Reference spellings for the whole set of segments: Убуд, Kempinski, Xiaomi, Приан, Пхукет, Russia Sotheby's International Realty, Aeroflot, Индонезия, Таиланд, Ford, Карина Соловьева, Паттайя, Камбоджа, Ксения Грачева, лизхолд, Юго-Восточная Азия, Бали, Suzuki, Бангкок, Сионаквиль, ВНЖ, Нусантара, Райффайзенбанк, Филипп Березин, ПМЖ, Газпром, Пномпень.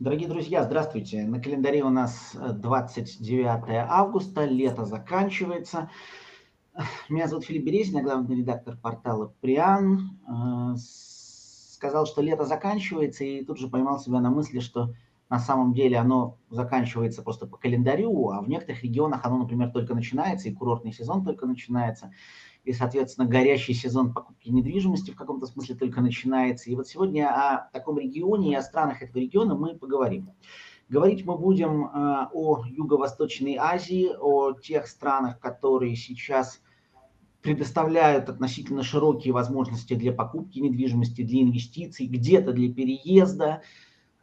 Дорогие друзья, здравствуйте. На календаре у нас 29 августа, лето заканчивается. Меня зовут Филипп Березин, я главный редактор портала «Приан». Сказал, что лето заканчивается, и тут же поймал себя на мысли, что на самом деле оно заканчивается просто по календарю, а в некоторых регионах оно, например, только начинается, и курортный сезон только начинается, и, соответственно, горящий сезон покупки недвижимости в каком-то смысле только начинается. И вот сегодня о таком регионе и о странах этого региона мы поговорим. Говорить мы будем о Юго-Восточной Азии, о тех странах, которые сейчас предоставляют относительно широкие возможности для покупки недвижимости, для инвестиций, где-то для переезда.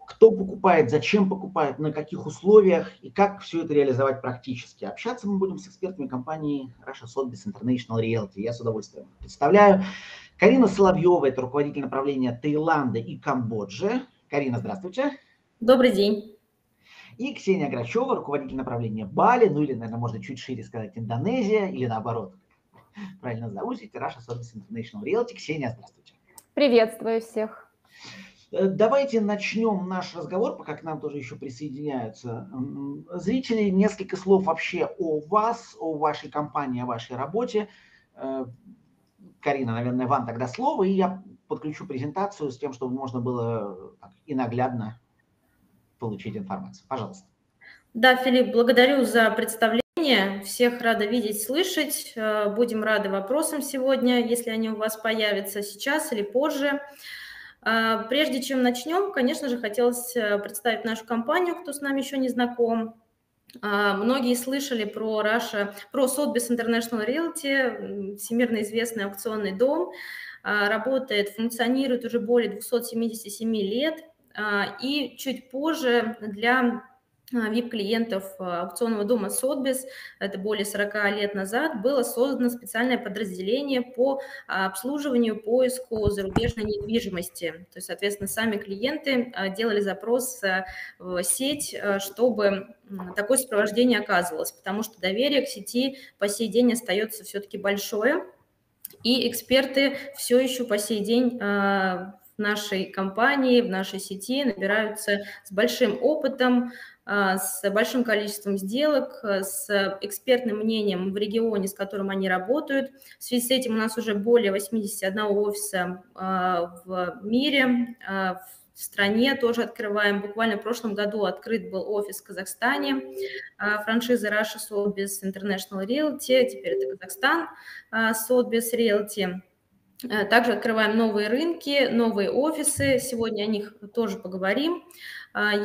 Кто покупает, зачем покупает, на каких условиях и как все это реализовать практически. Общаться мы будем с экспертами компании Russia Sotheby's International Realty. Я с удовольствием представляю. Карина Соловьева, это руководитель направления Таиланда и Камбоджи. Карина, здравствуйте. Добрый день. И Ксения Грачева, руководитель направления Бали, ну или, наверное, можно чуть шире сказать, Индонезия, или наоборот, правильно заусить, Russia Sotheby's International Realty. Ксения, здравствуйте. Приветствую всех. Давайте начнем наш разговор, пока к нам тоже еще присоединяются зрители. Несколько слов вообще о вас, о вашей компании, о вашей работе. Карина, наверное, вам тогда слово, и я подключу презентацию с тем, чтобы можно было и наглядно получить информацию. Пожалуйста. Да, Филипп, благодарю за представление. Всех рада видеть, слышать. Будем рады вопросам сегодня, если они у вас появятся сейчас или позже. Прежде чем начнем, конечно же, хотелось представить нашу компанию, кто с нами еще не знаком. Многие слышали про Sotheby's International Realty, всемирно известный аукционный дом. Функционирует уже более 277 лет. И чуть позже для VIP-клиентов аукционного дома Sotheby's, это более 40 лет назад, было создано специальное подразделение по обслуживанию, поиску зарубежной недвижимости. То есть, соответственно, сами клиенты делали запрос в сеть, чтобы такое сопровождение оказывалось, потому что доверие к сети по сей день остается все-таки большое, и эксперты все еще по сей день в нашей компании, в нашей сети набираются с большим опытом, с большим количеством сделок, с экспертным мнением в регионе, с которым они работают. В связи с этим у нас уже более 81 офиса в мире, в стране тоже открываем. Буквально в прошлом году открыт был офис в Казахстане, франшиза Russia Sotheby's International Realty, теперь это Казахстан Sotheby's Realty. Также открываем новые рынки, новые офисы, сегодня о них тоже поговорим.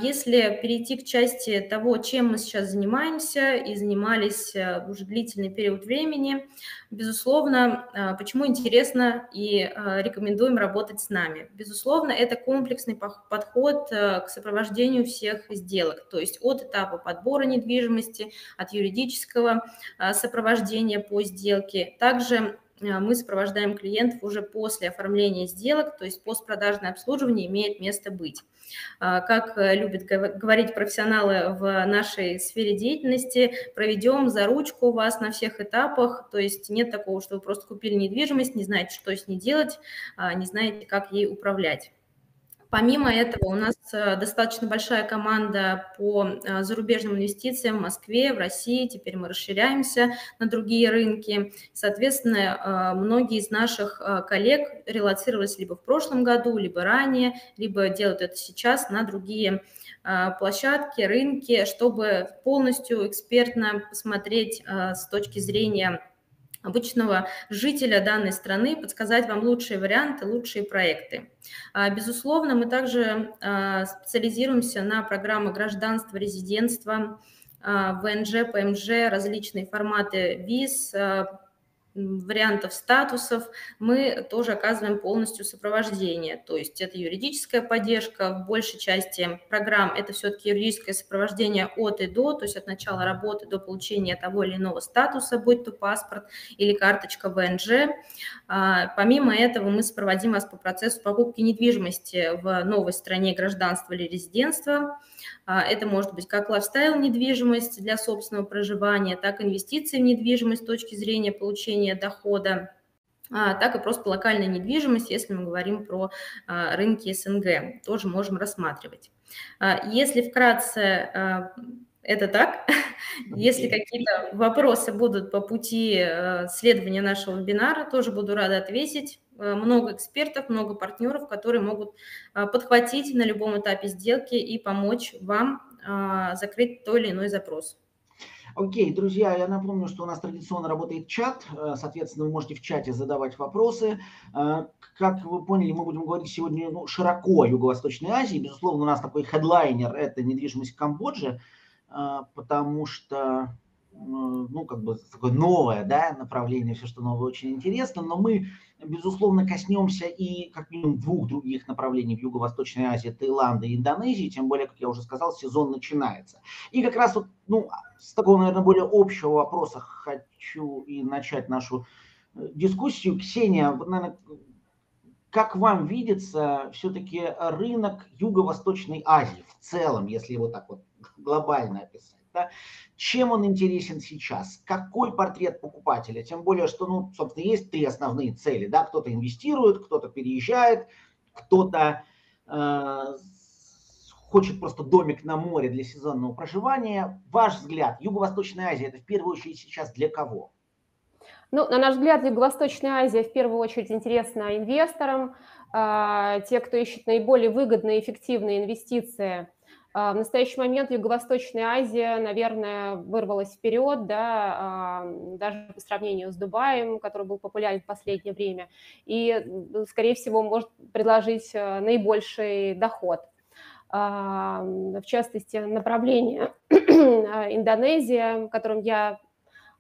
Если перейти к части того, чем мы сейчас занимаемся и занимались уже длительный период времени, безусловно, почему интересно и рекомендуем работать с нами. Безусловно, это комплексный подход к сопровождению всех сделок, то есть от этапа подбора недвижимости, от юридического сопровождения по сделке, также мы сопровождаем клиентов уже после оформления сделок, то есть постпродажное обслуживание имеет место быть. Как любят говорить профессионалы в нашей сфере деятельности, проведем за ручку вас на всех этапах, то есть нет такого, что вы просто купили недвижимость, не знаете, что с ней делать, не знаете, как ей управлять. Помимо этого, у нас достаточно большая команда по зарубежным инвестициям в Москве, в России. Теперь мы расширяемся на другие рынки. Соответственно, многие из наших коллег релоцировались либо в прошлом году, либо ранее, либо делают это сейчас на другие площадки, рынки, чтобы полностью экспертно посмотреть с точки зрения обычного жителя данной страны, подсказать вам лучшие варианты, лучшие проекты. Безусловно, мы также специализируемся на программах гражданства, резидентства, ВНЖ, ПМЖ, различные форматы виз, вариантов статусов. Мы тоже оказываем полностью сопровождение, то есть это юридическая поддержка. В большей части программ это все-таки юридическое сопровождение от и до, то есть от начала работы до получения того или иного статуса, будь то паспорт или карточка ВНЖ. Помимо этого мы сопроводим вас по процессу покупки недвижимости в новой стране гражданства или резидентства. Это может быть как лайфстайл недвижимость для собственного проживания, так и инвестиции в недвижимость с точки зрения получения дохода. так и просто локальная недвижимость, если мы говорим про рынки СНГ, тоже можем рассматривать. Если вкратце это так, если какие-то вопросы будут по пути следования нашего вебинара, тоже буду рада ответить. Много экспертов, много партнеров, которые могут подхватить на любом этапе сделки и помочь вам закрыть тот или иной запрос. Окей, друзья, я напомню, что у нас традиционно работает чат, соответственно, вы можете в чате задавать вопросы. Как вы поняли, мы будем говорить сегодня широко о Юго-Восточной Азии. Безусловно, у нас такой хедлайнер – это недвижимость в Камбодже, потому что, такое новое направление, все, что новое, очень интересно. Но мы, безусловно, коснемся и как минимум двух других направлений в Юго-Восточной Азии – Таиланда и Индонезии, тем более, как я уже сказал, сезон начинается. И как раз с такого, наверное, более общего вопроса хочу и начать нашу дискуссию. Ксения, наверное, как вам видится все-таки рынок Юго-Восточной Азии в целом, если его так глобально описать? Да? Чем он интересен сейчас? Какой портрет покупателя? Тем более, что, собственно, есть три основные цели. Да? Кто-то инвестирует, кто-то переезжает, кто-то хочет просто домик на море для сезонного проживания. Ваш взгляд, Юго-Восточная Азия, это в первую очередь сейчас для кого? На наш взгляд, Юго-Восточная Азия в первую очередь интересна инвесторам, те, кто ищет наиболее выгодные, эффективные инвестиции. В настоящий момент Юго-Восточная Азия, наверное, вырвалась вперед, даже по сравнению с Дубаем, который был популярен в последнее время, и, скорее всего, может предложить наибольший доход. В частности, направление Индонезия, которым я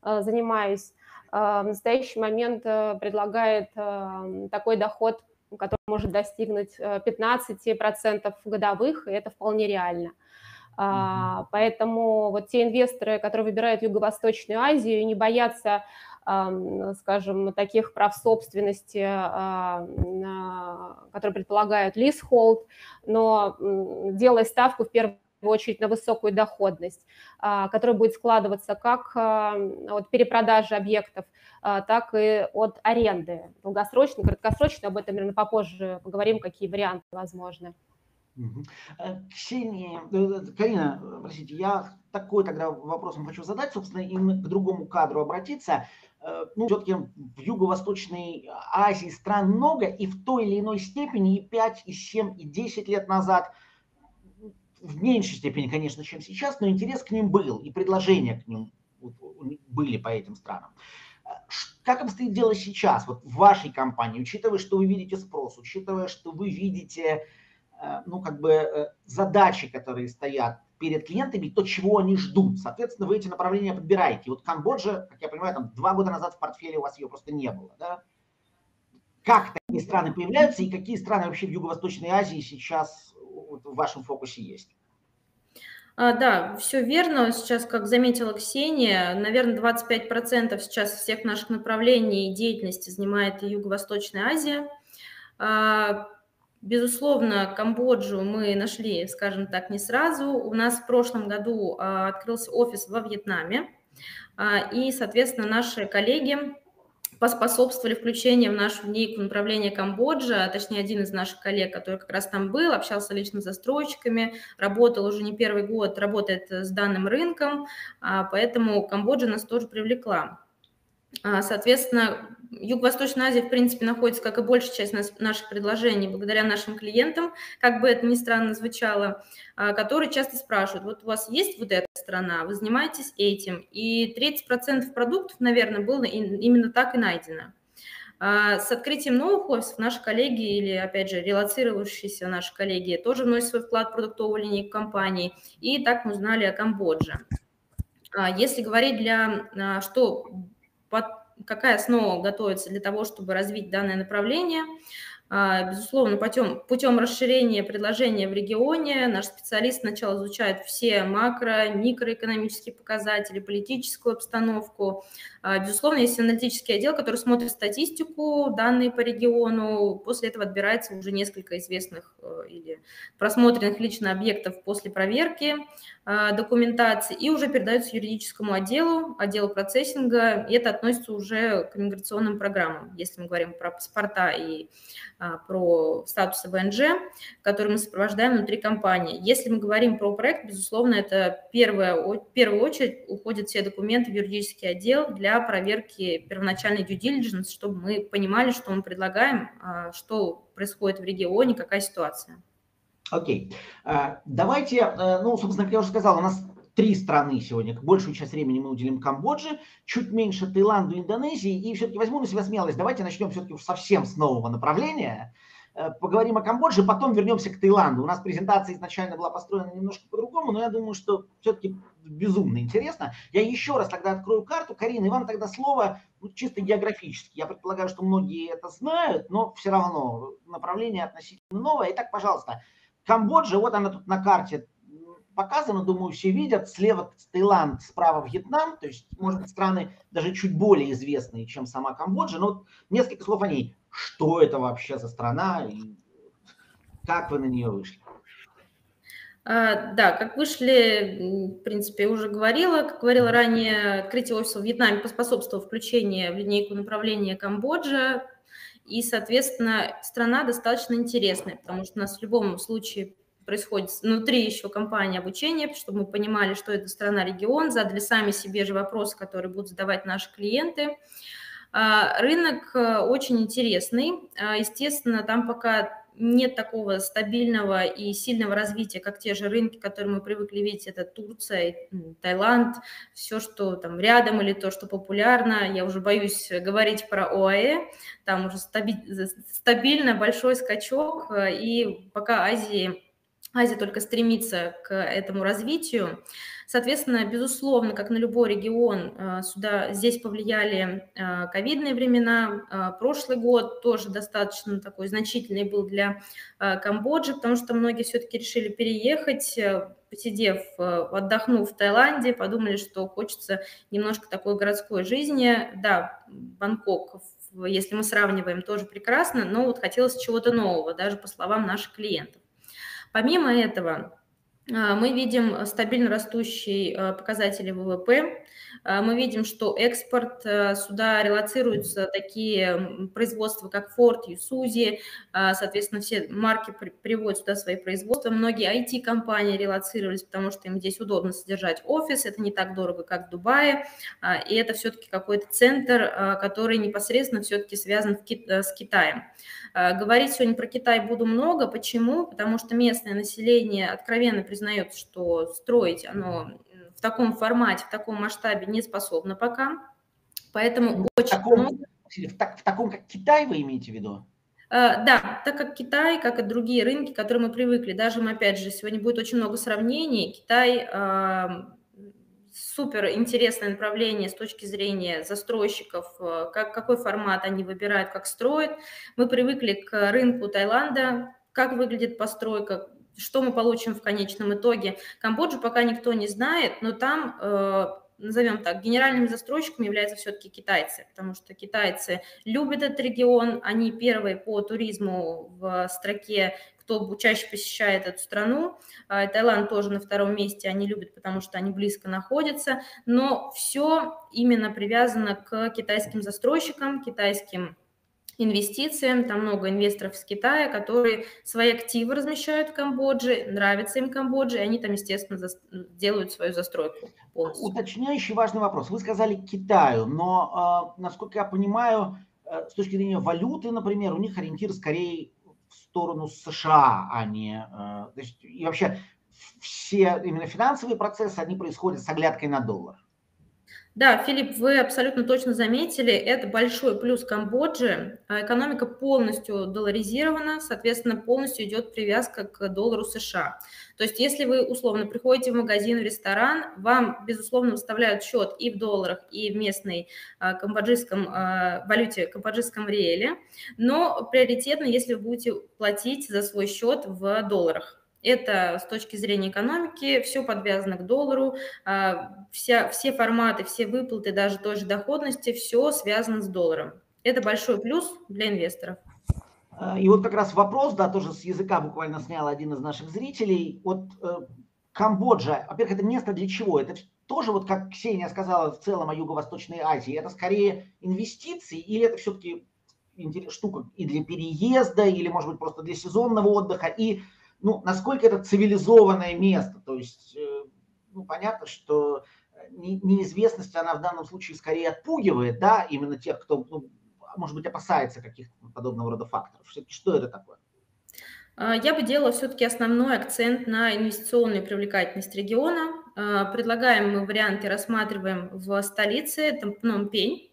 занимаюсь, в настоящий момент предлагает такой доход, который может достигнуть 15% годовых, и это вполне реально. Поэтому те инвесторы, которые выбирают Юго-Восточную Азию и не боятся, скажем, таких прав собственности, которые предполагают лизхолд, но делая ставку в первую очередь на высокую доходность, которая будет складываться как от перепродажи объектов, так и от аренды. Долгосрочно, краткосрочно, об этом, наверное, попозже поговорим, какие варианты возможны. Карина, простите, я такой тогда вопросом хочу задать, собственно, и к другому кадру обратиться. Все-таки в Юго-Восточной Азии стран много, и в той или иной степени и 5, и 7, и 10 лет назад, в меньшей степени, конечно, чем сейчас, но интерес к ним был, и предложения к ним были по этим странам. Как обстоит дело сейчас в вашей компании, учитывая, что вы видите спрос, учитывая, что вы видите задачи, которые стоят перед клиентами, то, чего они ждут. Соответственно, вы эти направления подбираете. Камбоджа, как я понимаю, 2 года назад в портфеле у вас ее просто не было. Да? Как такие страны появляются и какие страны вообще в Юго-Восточной Азии сейчас в вашем фокусе есть? Да, все верно. Сейчас, как заметила Ксения, наверное, 25% сейчас всех наших направлений деятельности занимает Юго-Восточная Азия. Безусловно, Камбоджу мы нашли, скажем так, не сразу. У нас в прошлом году открылся офис во Вьетнаме, и, соответственно, наши коллеги поспособствовали включению в нашу линейку направления Камбоджа, точнее, один из наших коллег, который как раз там был, общался лично с застройщиками, работал уже не первый год, работает с данным рынком, поэтому Камбоджа нас тоже привлекла. Соответственно, Юго-Восточная Азия, в принципе, находится, как и большая часть наших предложений, благодаря нашим клиентам, как бы это ни странно звучало, которые часто спрашивают, у вас есть эта страна, вы занимаетесь этим, и 30% продуктов, наверное, было именно так и найдено. С открытием новых офисов наши коллеги или, опять же, релоцирующиеся наши коллеги тоже вносят свой вклад в продуктовую линейку компании, и так мы узнали о Камбодже. Если говорить какая основа готовится для того, чтобы развить данное направление, Безусловно, путем расширения предложения в регионе наш специалист сначала изучает все макро-, микроэкономические показатели, политическую обстановку. Безусловно, есть аналитический отдел, который смотрит статистику, данные по региону. После этого отбирается уже несколько известных или просмотренных лично объектов после проверки документации и уже передается юридическому отделу, отделу процессинга. И это относится уже к миграционным программам, если мы говорим про паспорта и про статусы ВНЖ, которые мы сопровождаем внутри компании. Если мы говорим про проект, безусловно, это в первую очередь уходят все документы в юридический отдел для проверки первоначальной due diligence, чтобы мы понимали, что мы предлагаем, что происходит в регионе, какая ситуация. Окей. Давайте, ну, собственно, как я уже сказал, у нас три страны сегодня. Большую часть времени мы уделим Камбодже, чуть меньше Таиланду, Индонезии. И все-таки возьму на себя смелость. Давайте начнем все-таки уж совсем с нового направления. Поговорим о Камбодже, потом вернемся к Таиланду. У нас презентация изначально была построена немножко по-другому, но я думаю, что все-таки безумно интересно. Я еще раз тогда открою карту. Карина, и вам тогда слово, ну, чисто географически. Я предполагаю, что многие это знают, но все равно направление относительно новое. Итак, пожалуйста, Камбоджа, вот она тут на карте показано, думаю, все видят. Слева Таиланд, справа Вьетнам. То есть, может быть, страны даже чуть более известные, чем сама Камбоджа. Но вот несколько слов о ней. Что это вообще за страна и как вы на нее вышли? Да, как вышли, в принципе, уже говорила. Как говорила ранее, открытие офиса в Вьетнаме поспособствовало включению в линейку направления Камбоджа. И, соответственно, страна достаточно интересная, потому что у нас в любом случае происходит внутри еще компании обучение, чтобы мы понимали, что это страна-регион, задали сами себе же вопросы, которые будут задавать наши клиенты. Рынок очень интересный. Естественно, там пока нет такого стабильного и сильного развития, как те же рынки, которые мы привыкли видеть. Это Турция, Таиланд, все, что там рядом или то, что популярно. Я уже боюсь говорить про ОАЭ. Там уже стабильно большой скачок. И пока Азия только стремится к этому развитию. Соответственно, безусловно, как на любой регион, здесь повлияли ковидные времена. Прошлый год тоже достаточно такой значительный был для Камбоджи, потому что многие все-таки решили переехать, посидев, отдохнув в Таиланде, подумали, что хочется немножко такой городской жизни. Да, Бангкок, если мы сравниваем, тоже прекрасно, но вот хотелось чего-то нового, даже по словам наших клиентов. Помимо этого, мы видим стабильно растущие показатели ВВП. Мы видим, что экспорт сюда релоцируются такие производства, как Ford, Suzuki. Соответственно, все марки приводят сюда свои производства. Многие IT-компании релоцировались, потому что им здесь удобно содержать офис. Это не так дорого, как в Дубае. И это все-таки какой-то центр, который непосредственно все-таки связан с Китаем. Говорить сегодня про Китай буду много. Почему? Потому что местное население откровенно признает, что строить оно в таком формате, в таком масштабе не способно пока. Поэтому очень много... В таком, как Китай, вы имеете в виду? Да, так как Китай, как и другие рынки, к которым мы привыкли, даже мы, опять же, сегодня будет очень много сравнений. Китай... Супер интересное направление с точки зрения застройщиков, какой формат они выбирают, как строят. Мы привыкли к рынку Таиланда, как выглядит постройка, что мы получим в конечном итоге. Камбоджу пока никто не знает, но там, назовем так, генеральным застройщиком являются все-таки китайцы, потому что китайцы любят этот регион, они первые по туризму в строке, кто чаще посещает эту страну. Таиланд тоже на втором месте, они любят, потому что они близко находятся. Но все именно привязано к китайским застройщикам, китайским инвестициям. Там много инвесторов из Китая, которые свои активы размещают в Камбодже, нравится им Камбоджа, и они там, естественно, делают свою застройку полностью. Уточняющий важный вопрос. Вы сказали Китаю, но, насколько я понимаю, с точки зрения валюты, например, у них ориентир скорее в сторону США, а не... То есть, и вообще все именно финансовые процессы, они происходят с оглядкой на доллар. Да, Филипп, вы абсолютно точно заметили, это большой плюс Камбоджи. Экономика полностью долларизирована, соответственно, полностью идет привязка к доллару США. То есть, если вы, условно, приходите в магазин, в ресторан, вам, безусловно, выставляют счет и в долларах, и в местной камбоджийском валюте, камбоджийском риэле, но приоритетно, если вы будете платить за свой счет в долларах. Это с точки зрения экономики, все подвязано к доллару, все форматы, все выплаты, даже той же доходности, все связано с долларом. Это большой плюс для инвесторов. И вот как раз вопрос, да, тоже с языка буквально снял один из наших зрителей. Вот Камбоджа, во-первых, это место для чего? Это тоже, вот как Ксения сказала, в целом о Юго-Восточной Азии, это скорее инвестиции или это все-таки штука и для переезда, или, может быть, просто для сезонного отдыха, и... Ну, насколько это цивилизованное место, то есть, ну, понятно, что неизвестность, она в данном случае скорее отпугивает, да, именно тех, кто, ну, может быть, опасается каких-то подобного рода факторов. Что это такое? Я бы делала все-таки основной акцент на инвестиционную привлекательность региона. Предлагаемые варианты рассматриваем в столице, это Пномпень.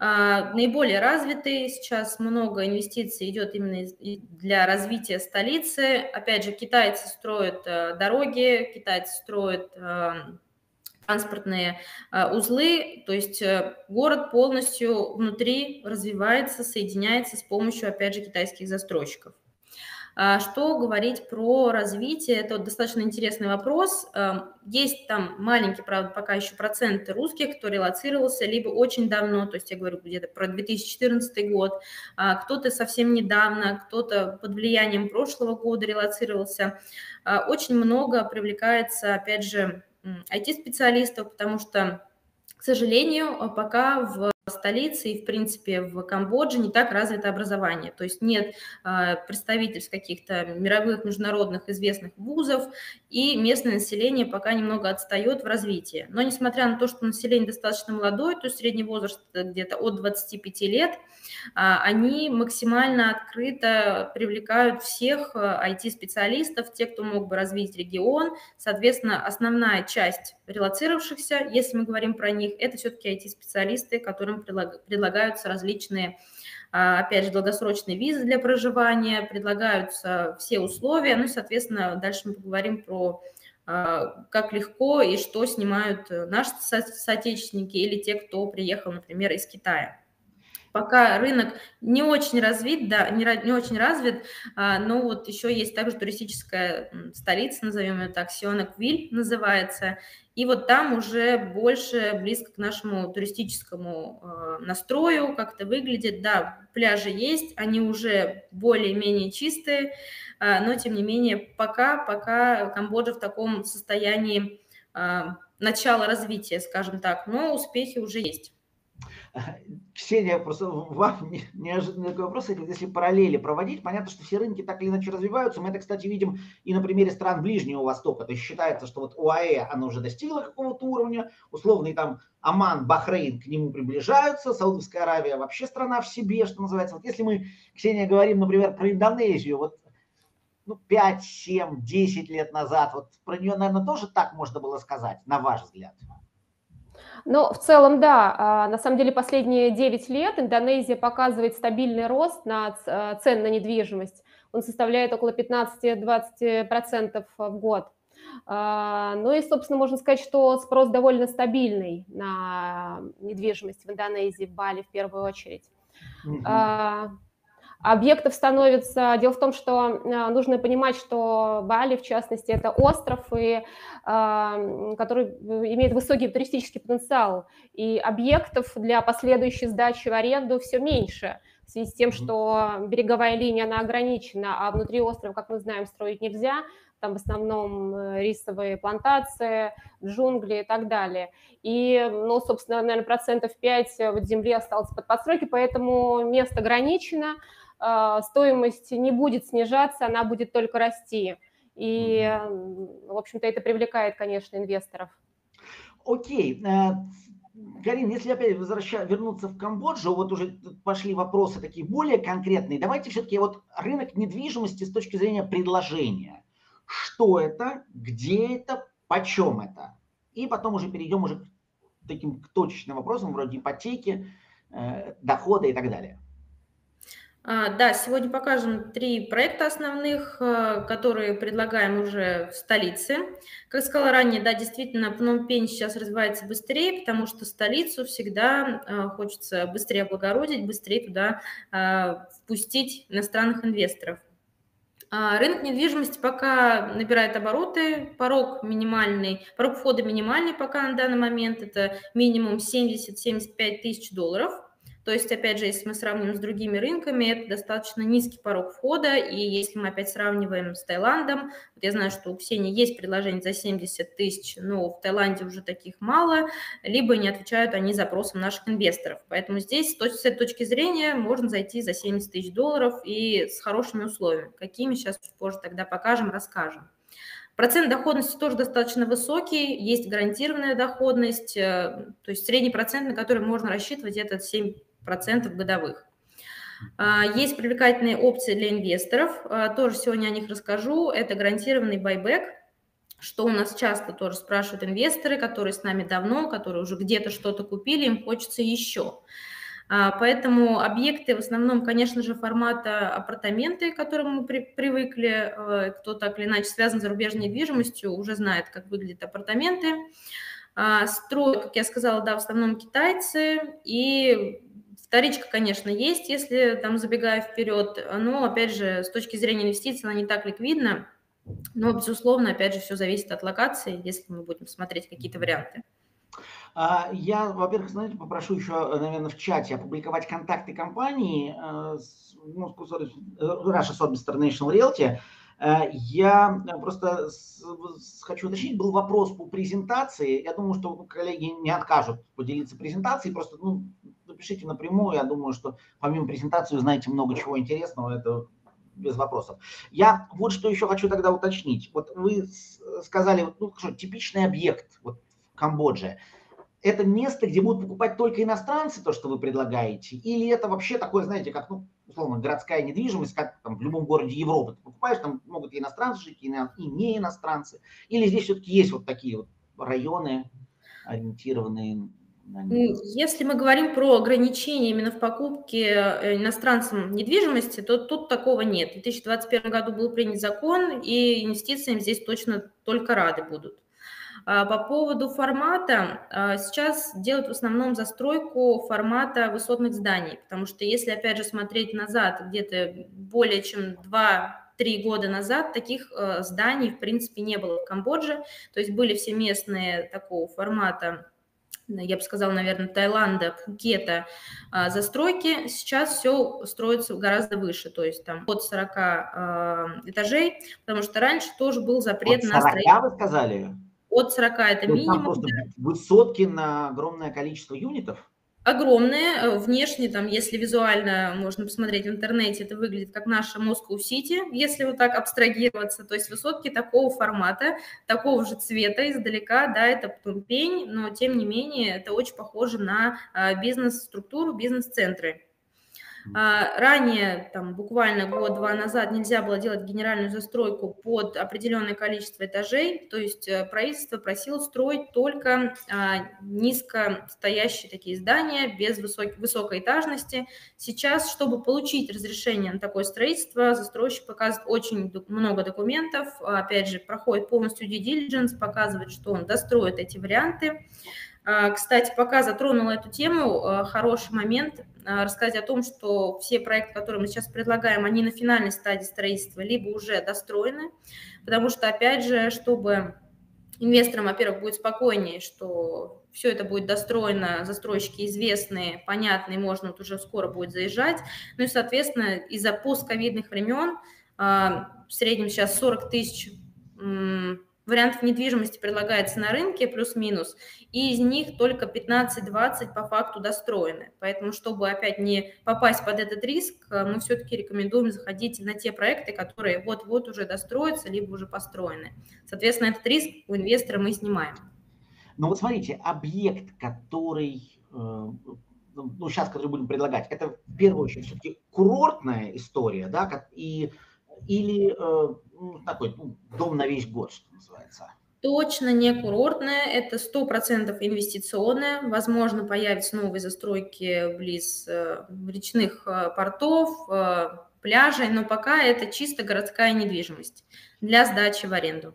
Наиболее развитый, сейчас много инвестиций идет именно для развития столицы. Опять же, китайцы строят дороги, китайцы строят транспортные узлы, то есть город полностью внутри развивается, соединяется с помощью, опять же, китайских застройщиков. Что говорить про развитие? Это достаточно интересный вопрос. Есть там маленький, правда, пока еще процент русских, кто релоцировался, либо очень давно, то есть я говорю где-то про 2014 год, кто-то совсем недавно, кто-то под влиянием прошлого года релоцировался. Очень много привлекается, опять же, IT-специалистов, потому что, к сожалению, пока в столице и, в принципе, в Камбодже не так развито образование. То есть нет представительств каких-то мировых, международных известных вузов, и местное население пока немного отстает в развитии. Но несмотря на то, что население достаточно молодое, то есть средний возраст где-то от 25 лет, они максимально открыто привлекают всех IT-специалистов, тех, кто мог бы развить регион. Соответственно, основная часть релоцировавшихся, если мы говорим про них, это все-таки IT-специалисты, которым предлагаются различные, опять же, долгосрочные визы для проживания, предлагаются все условия, ну и, соответственно, дальше мы поговорим про как легко и что снимают наши соотечественники или те, кто приехал, например, из Китая. Пока рынок не очень развит, да, не очень развит, но вот еще есть также туристическая столица, назовем ее так, Сионаквиль называется, и вот там уже больше близко к нашему туристическому настрою, как это выглядит, да, пляжи есть, они уже более-менее чистые, но тем не менее пока Камбоджа в таком состоянии начала развития, скажем так, но успехи уже есть. Ксения, просто вам неожиданный такой вопрос, если параллели проводить, понятно, что все рынки так или иначе развиваются, мы это, кстати, видим и на примере стран Ближнего Востока, то есть считается, что вот ОАЭ, оно уже достигло какого-то уровня, условный там Оман, Бахрейн к нему приближаются, Саудовская Аравия вообще страна в себе, что называется. Вот если мы, Ксения, говорим, например, про Индонезию, вот ну, 5, 7, 10 лет назад, вот про нее, наверное, тоже так можно было сказать, на ваш взгляд? Но в целом, да, на самом деле последние 9 лет Индонезия показывает стабильный рост на цен на недвижимость. Он составляет около 15-20% в год. Ну и, собственно, можно сказать, что спрос довольно стабильный на недвижимость в Индонезии, в Бали в первую очередь. Объектов становится... Дело в том, что нужно понимать, что Бали, в частности, это остров, который имеет высокий туристический потенциал, и объектов для последующей сдачи в аренду все меньше, в связи с тем, что береговая линия, она ограничена, а внутри острова, как мы знаем, строить нельзя. Там в основном рисовые плантации, джунгли и так далее. И, ну, собственно, наверное, 5% вот земли осталось под подстройки, поэтому место ограничено. Стоимость не будет снижаться, она будет только расти. И, в общем-то, это привлекает, конечно, инвесторов. Окей. Карин, если опять вернуться в Камбоджу, вот уже пошли вопросы такие более конкретные. Давайте все-таки вот рынок недвижимости с точки зрения предложения. Что это, где это, почем это? И потом уже перейдем уже таким точечным вопросам вроде ипотеки, дохода и так далее. Да, сегодня покажем три проекта основных, которые предлагаем уже в столице. Как сказала ранее, да, действительно, Пном-Пень сейчас развивается быстрее, потому что столицу всегда хочется быстрее облагородить, быстрее туда впустить иностранных инвесторов. Рынок недвижимости пока набирает обороты, порог минимальный, порог входа минимальный пока на данный момент, это минимум 70-75 тысяч долларов. То есть, опять же, если мы сравним с другими рынками, это достаточно низкий порог входа. И если мы опять сравниваем с Таиландом, вот я знаю, что у Ксении есть предложение за 70 тысяч, но в Таиланде уже таких мало, либо не отвечают они запросам наших инвесторов. Поэтому здесь, с этой точки зрения, можно зайти за 70 тысяч долларов и с хорошими условиями. Какими сейчас позже тогда покажем, расскажем. Процент доходности тоже достаточно высокий, есть гарантированная доходность, то есть средний процент, на который можно рассчитывать, это 7% годовых. Есть привлекательные опции для инвесторов, тоже сегодня о них расскажу. Это гарантированный байбек, что у нас часто тоже спрашивают инвесторы, которые с нами давно, которые уже где-то что-то купили, им хочется еще. Поэтому объекты в основном, конечно же, формата апартаменты, к которым мы привыкли, кто так или иначе связан с зарубежной недвижимостью, уже знает, как выглядят апартаменты. Строят, как я сказала, да, в основном китайцы, и вторичка, конечно, есть, если там забегая вперед, но, опять же, с точки зрения инвестиций она не так ликвидна, но, безусловно, опять же, все зависит от локации, если мы будем смотреть какие-то варианты. Я, во-первых, знаете, попрошу еще, наверное, в чате опубликовать контакты компании Russia Sotheby's International Realty. Я просто хочу уточнить, был вопрос по презентации. Я думаю, что коллеги не откажут поделиться презентацией. Просто напишите напрямую. Я думаю, что помимо презентации узнаете много чего интересного. Это без вопросов. Я вот что еще хочу тогда уточнить. Вот вы сказали, что типичный объект Камбоджи. Это место, где будут покупать только иностранцы, то, что вы предлагаете? Или это вообще такое, знаете, как, условно, городская недвижимость, как там, в любом городе Европы ты покупаешь, там могут и иностранцы жить, и не иностранцы? Или здесь все-таки есть вот такие вот районы, ориентированные? Если мы говорим про ограничения именно в покупке иностранцам недвижимости, то тут такого нет. В 2021 году был принят закон, и инвестициям здесь точно только рады будут. По поводу формата, сейчас делают в основном застройку формата высотных зданий, потому что если, опять же, смотреть назад, где-то более чем 2-3 года назад, таких зданий, в принципе, не было в Камбодже, то есть были все местные такого формата, я бы сказала, наверное, Таиланда, Пхукета, застройки, сейчас все строится гораздо выше, то есть там от 40 этажей, потому что раньше тоже был запрет на строительство. От 40 вы сказали? От 40 это минимум. Просто высотки на огромное количество юнитов? Огромные. Внешне, там, если визуально можно посмотреть в интернете, это выглядит как наша Москва-Сити, если вот так абстрагироваться. То есть высотки такого формата, такого же цвета издалека. Да, это Пномпень, но тем не менее это очень похоже на бизнес-структуру, бизнес-центры. Ранее, там, буквально год-два назад, нельзя было делать генеральную застройку под определенное количество этажей, то есть правительство просило строить только низко стоящие такие здания, без высокой этажности. Сейчас, чтобы получить разрешение на такое строительство, застройщик показывает очень много документов, опять же, проходит полностью due diligence, показывает, что он достроит эти варианты. Кстати, пока затронула эту тему, хороший момент рассказать о том, что все проекты, которые мы сейчас предлагаем, они на финальной стадии строительства, либо уже достроены, потому что, опять же, чтобы инвесторам, во-первых, будет спокойнее, что все это будет достроено, застройщики известные, понятные, можно вот уже скоро будет заезжать, ну и, соответственно, из-за постковидных времен, в среднем сейчас 40 тысяч вариантов недвижимости предлагается на рынке, плюс-минус, и из них только 15-20 по факту достроены. Поэтому, чтобы опять не попасть под этот риск, мы все-таки рекомендуем заходить на те проекты, которые вот-вот уже достроятся, либо уже построены. Соответственно, этот риск у инвестора мы снимаем. Ну вот смотрите, объект, который, который будем предлагать, это в первую очередь все-таки курортная история, да, или такой дом на весь год, что называется. Точно не курортная, это 100% инвестиционная. Возможно, появятся новые застройки близ речных портов, пляжей, но пока это чисто городская недвижимость для сдачи в аренду.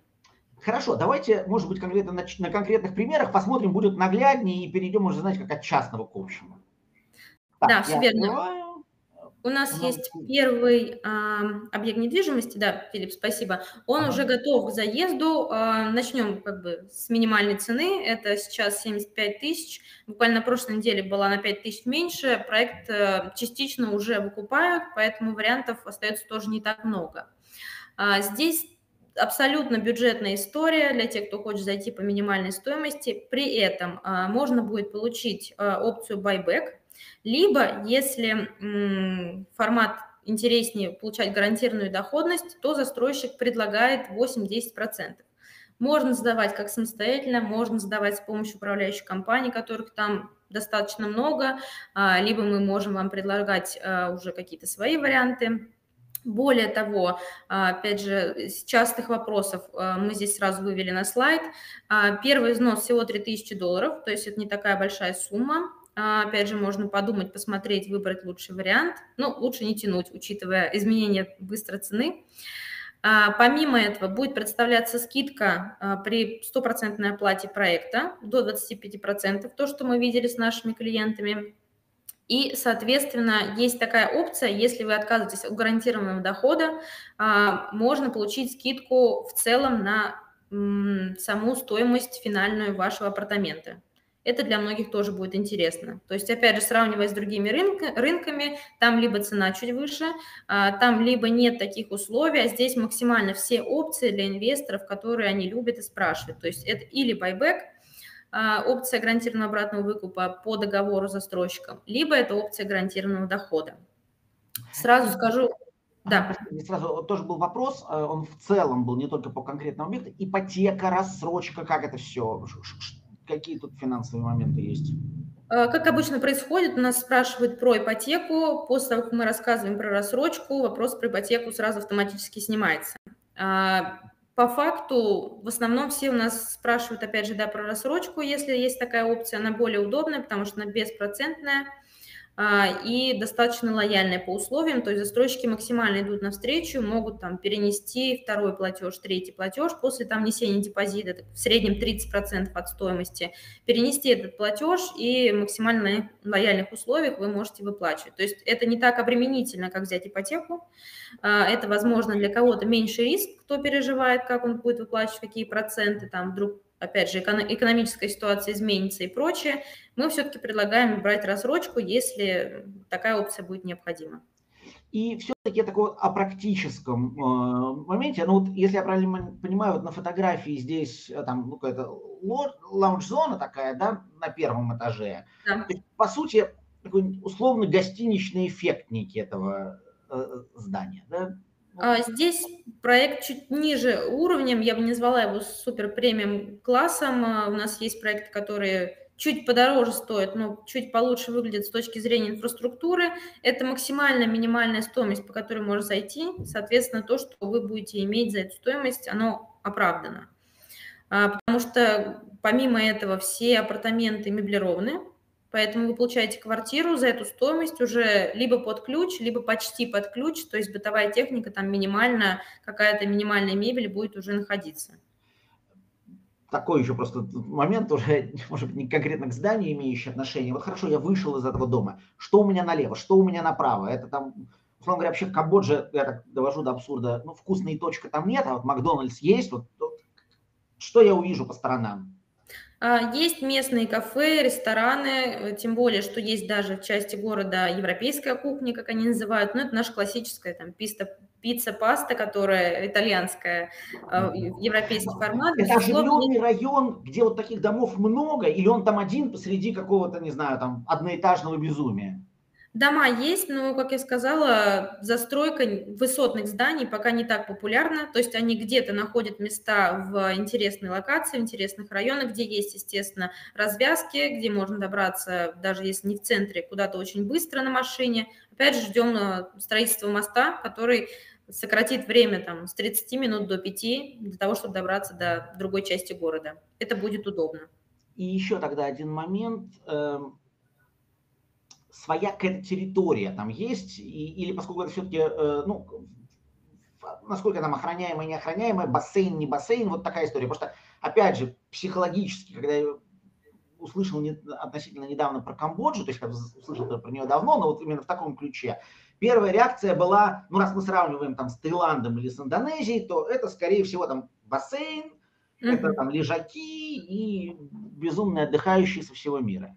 Хорошо, давайте, может быть, конкретно на конкретных примерах посмотрим, будет нагляднее, и перейдем уже, знаете, как от частного к общему. Так, да, все верно. Открываю. У нас есть первый объект недвижимости, да, Филипп, спасибо, он уже готов к заезду, начнем как бы с минимальной цены, это сейчас 75 тысяч, буквально на прошлой неделе была на 5 тысяч меньше, проект частично уже выкупают, поэтому вариантов остается тоже не так много. Здесь абсолютно бюджетная история для тех, кто хочет зайти по минимальной стоимости. При этом можно будет получить опцию buyback, либо, если формат интереснее, получать гарантированную доходность, то застройщик предлагает 8-10%. Можно сдавать как самостоятельно, можно сдавать с помощью управляющих компаний, которых там достаточно много, либо мы можем вам предлагать уже какие-то свои варианты. Более того, опять же, с частых вопросов мы здесь сразу вывели на слайд. Первый взнос всего $3000, то есть это не такая большая сумма. Опять же, можно подумать, посмотреть, выбрать лучший вариант. Но лучше не тянуть, учитывая изменения быстро цены. Помимо этого, будет предоставляться скидка при 100% оплате проекта до 25%, то, что мы видели с нашими клиентами. И, соответственно, есть такая опция, если вы отказываетесь от гарантированного дохода, можно получить скидку в целом на саму стоимость финальную вашего апартамента. Это для многих тоже будет интересно. То есть, опять же, сравнивая с другими рынками, там либо цена чуть выше, там либо нет таких условий, а здесь максимально все опции для инвесторов, которые они любят и спрашивают. То есть это или байбэк, опция гарантированного обратного выкупа по договору с застройщиком, либо это опция гарантированного дохода. Сразу скажу, да. Сразу тоже был вопрос, он в целом был не только по конкретному объекту, ипотека, рассрочка, как это все, какие тут финансовые моменты есть? Как обычно происходит, нас спрашивают про ипотеку, после того, как мы рассказываем про рассрочку, вопрос про ипотеку сразу автоматически снимается. По факту, в основном все у нас спрашивают, опять же, да, про рассрочку, если есть такая опция, она более удобная, потому что она беспроцентная и достаточно лояльная по условиям, то есть застройщики максимально идут навстречу, могут там перенести второй платеж, третий платеж, после там внесения депозита, в среднем 30% от стоимости, перенести этот платеж и максимально на лояльных условиях вы можете выплачивать. То есть это не так обременительно, как взять ипотеку, это, возможно, для кого-то меньше риск, кто переживает, как он будет выплачивать, какие проценты, там вдруг, опять же, экономическая ситуация изменится и прочее, мы все-таки предлагаем брать рассрочку, если такая опция будет необходима. И все-таки я такой вот о практическом моменте. Ну вот, если я правильно понимаю, вот на фотографии здесь там ну, какая-то лаунж-зона такая, да, на первом этаже. Да. То есть, по сути, такой условно гостиничный эффект некий этого здания, да? Здесь проект чуть ниже уровнем, я бы не звала его супер премиум классом, у нас есть проекты, которые чуть подороже стоят, но чуть получше выглядят с точки зрения инфраструктуры, это максимальная минимальная стоимость, по которой можно зайти, соответственно, то, что вы будете иметь за эту стоимость, оно оправдано, потому что помимо этого все апартаменты меблированы. Поэтому вы получаете квартиру за эту стоимость уже либо под ключ, либо почти под ключ, то есть бытовая техника там минимально, какая-то минимальная мебель будет уже находиться. Такой еще просто момент, уже, может быть, не конкретно к зданию имеющий отношение. Вот хорошо, я вышел из этого дома, что у меня налево, что у меня направо, это там... Условно говоря, вообще в Камбодже, я так довожу до абсурда, ну вкусной точки там нет, а вот Макдональдс есть, вот, что я увижу по сторонам? Есть местные кафе, рестораны, тем более, что есть даже в части города европейская кухня, как они называют, но это наша классическая там пицца, паста, которая итальянская, европейский формат. Это оживленный район, где вот таких домов много, или он там один посреди какого-то, не знаю, там одноэтажного безумия? Дома есть, но, как я сказала, застройка высотных зданий пока не так популярна, то есть они где-то находят места в интересной локации, в интересных районах, где есть, естественно, развязки, где можно добраться, даже если не в центре, куда-то очень быстро на машине. Опять же, ждем строительства моста, который сократит время там, с 30 минут до 5 для того, чтобы добраться до другой части города. Это будет удобно. И еще тогда один момент. Своя какая-то территория там есть? Или поскольку это все-таки, ну, насколько там охраняемое, неохраняемое, бассейн, не бассейн, вот такая история. Потому что, опять же, психологически, когда я услышал относительно недавно про Камбоджу, то есть услышал про нее давно, но вот именно в таком ключе, первая реакция была, ну, раз мы сравниваем там с Таиландом или с Индонезией, то это, скорее всего, там бассейн, это там лежаки и безумные отдыхающие со всего мира.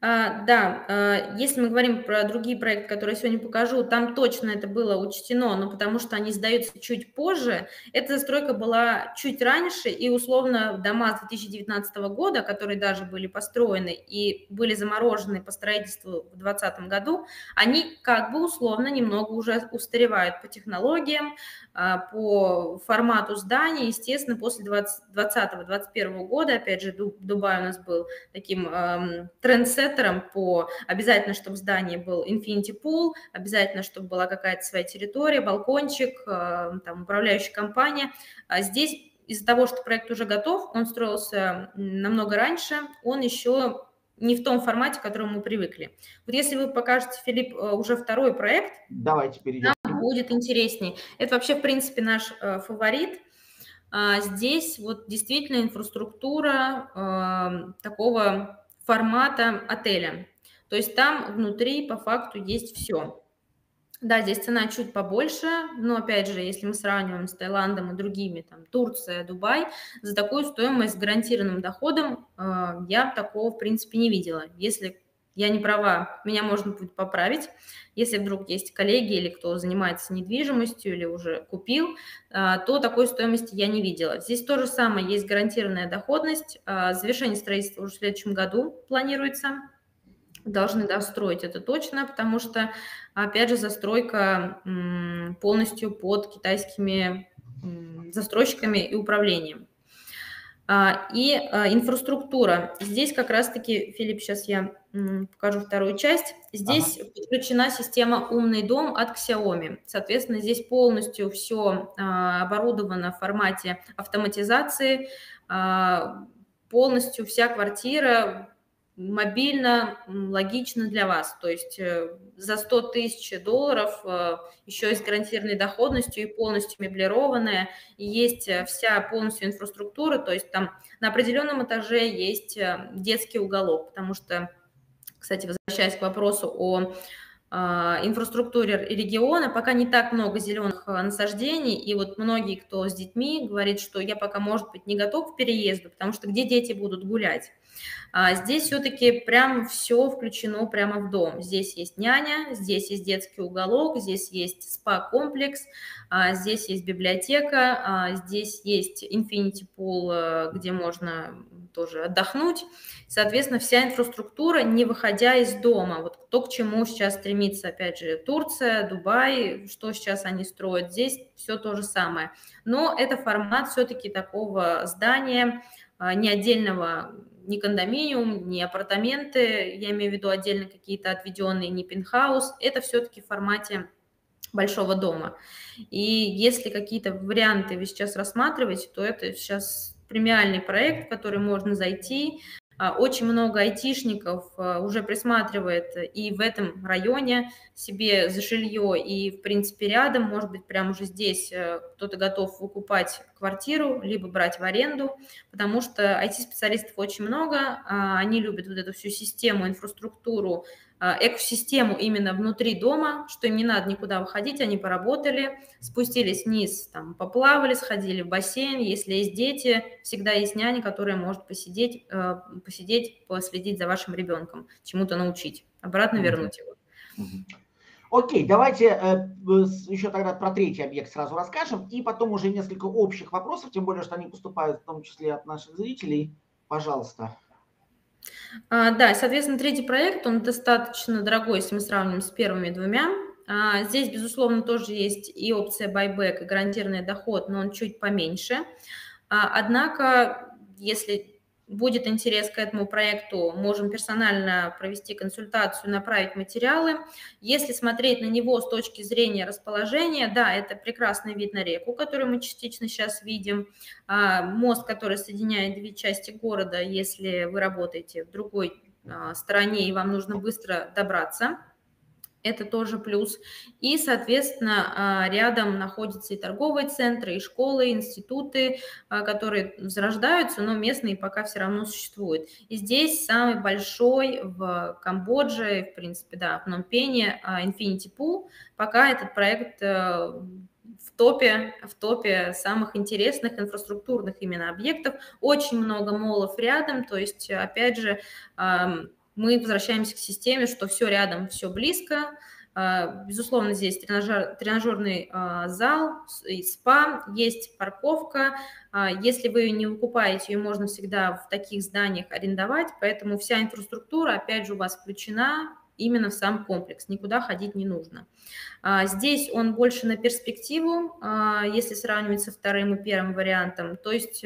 Да, если мы говорим про другие проекты, которые я сегодня покажу, там точно это было учтено, но потому что они сдаются чуть позже. Эта застройка была чуть раньше, и условно дома с 2019 года, которые даже были построены и были заморожены по строительству в 2020 году, они как бы условно немного уже устаревают по технологиям, по формату здания. Естественно, после 2020-2021 года, опять же, Дубай у нас был таким трендсеттером по обязательно, чтобы в здании был infinity pool, обязательно, чтобы была какая-то своя территория, балкончик, там, управляющая компания. А здесь из-за того, что проект уже готов, он строился намного раньше, он еще не в том формате, к которому мы привыкли. Вот если вы покажете, Филипп, уже второй проект, давайте перейдем. Нам будет интересней. Это вообще, в принципе, наш фаворит. Здесь вот действительно инфраструктура такого формата отеля. То есть там внутри по факту есть все. Да, здесь цена чуть побольше, но опять же, если мы сравниваем с Таиландом и другими, там Турция, Дубай, за такую стоимость с гарантированным доходом я такого в принципе не видела. Если я не права, меня можно будет поправить. Если вдруг есть коллеги или кто занимается недвижимостью или уже купил, то такой стоимости я не видела. Здесь то же самое, есть гарантированная доходность. Завершение строительства уже в следующем году планируется. Должны достроить это точно, потому что, опять же, застройка полностью под китайскими застройщиками и управлением. И инфраструктура. Здесь как раз-таки, Филипп, сейчас я покажу вторую часть. Здесь подключена система «Умный дом» от Xiaomi. Соответственно, здесь полностью все оборудовано в формате автоматизации. Полностью вся квартира мобильно, логично для вас. То есть за $100 тысяч еще и с гарантированной доходностью и полностью меблированная. И есть вся полностью инфраструктура. То есть там на определенном этаже есть детский уголок. Потому что, кстати, возвращаясь к вопросу о инфраструктуре региона, пока не так много зеленых насаждений, и вот многие, кто с детьми, говорит, что я пока, может быть, не готов к переезду, потому что где дети будут гулять? Здесь все-таки прям все включено прямо в дом. Здесь есть няня, здесь есть детский уголок, здесь есть спа-комплекс, здесь есть библиотека, здесь есть infinity pool, где можно тоже отдохнуть. Соответственно, вся инфраструктура, не выходя из дома. Вот то, к чему сейчас стремится, опять же, Турция, Дубай, что сейчас они строят. Здесь все то же самое. Но это формат все-таки такого здания, не отдельного, не кондоминиум, не апартаменты, я имею в виду отдельно какие-то отведенные, не пентхаус. Это все-таки в формате большого дома. И если какие-то варианты вы сейчас рассматриваете, то это сейчас премиальный проект, в который можно зайти. Очень много айтишников уже присматривает и в этом районе себе за жилье, и, в принципе, рядом, может быть, прямо уже здесь кто-то готов выкупать квартиру, либо брать в аренду, потому что IT-специалистов очень много, они любят вот эту всю систему, инфраструктуру, экосистему именно внутри дома, что им не надо никуда выходить, они поработали, спустились вниз, там, поплавали, сходили в бассейн, если есть дети, всегда есть няня, которая может посидеть, последить за вашим ребенком, чему-то научить, обратно вернуть его. Окей, давайте еще тогда про третий объект сразу расскажем, и потом уже несколько общих вопросов, тем более, что они поступают в том числе от наших зрителей. Пожалуйста. Да, соответственно, третий проект, он достаточно дорогой, если мы сравним с первыми двумя. Здесь, безусловно, тоже есть и опция байбэк, и гарантированный доход, но он чуть поменьше. Однако, если будет интерес к этому проекту, можем персонально провести консультацию, направить материалы. Если смотреть на него с точки зрения расположения, да, это прекрасный вид на реку, который мы частично сейчас видим, мост, который соединяет две части города, если вы работаете в другой стороне и вам нужно быстро добраться. Это тоже плюс. И, соответственно, рядом находятся и торговые центры, и школы, и институты, которые зарождаются, но местные пока все равно существуют. И здесь самый большой в Камбодже, в принципе, да, в Пномпене, Infinity Pool. Пока этот проект в топе самых интересных инфраструктурных именно объектов. Очень много молов рядом, то есть, опять же, мы возвращаемся к системе, что все рядом, все близко. Безусловно, здесь тренажерный зал, спа, есть парковка. Если вы ее не выкупаете, ее можно всегда в таких зданиях арендовать. Поэтому вся инфраструктура, опять же, у вас включена именно в сам комплекс. Никуда ходить не нужно. Здесь он больше на перспективу, если сравнивать со вторым и первым вариантом. То есть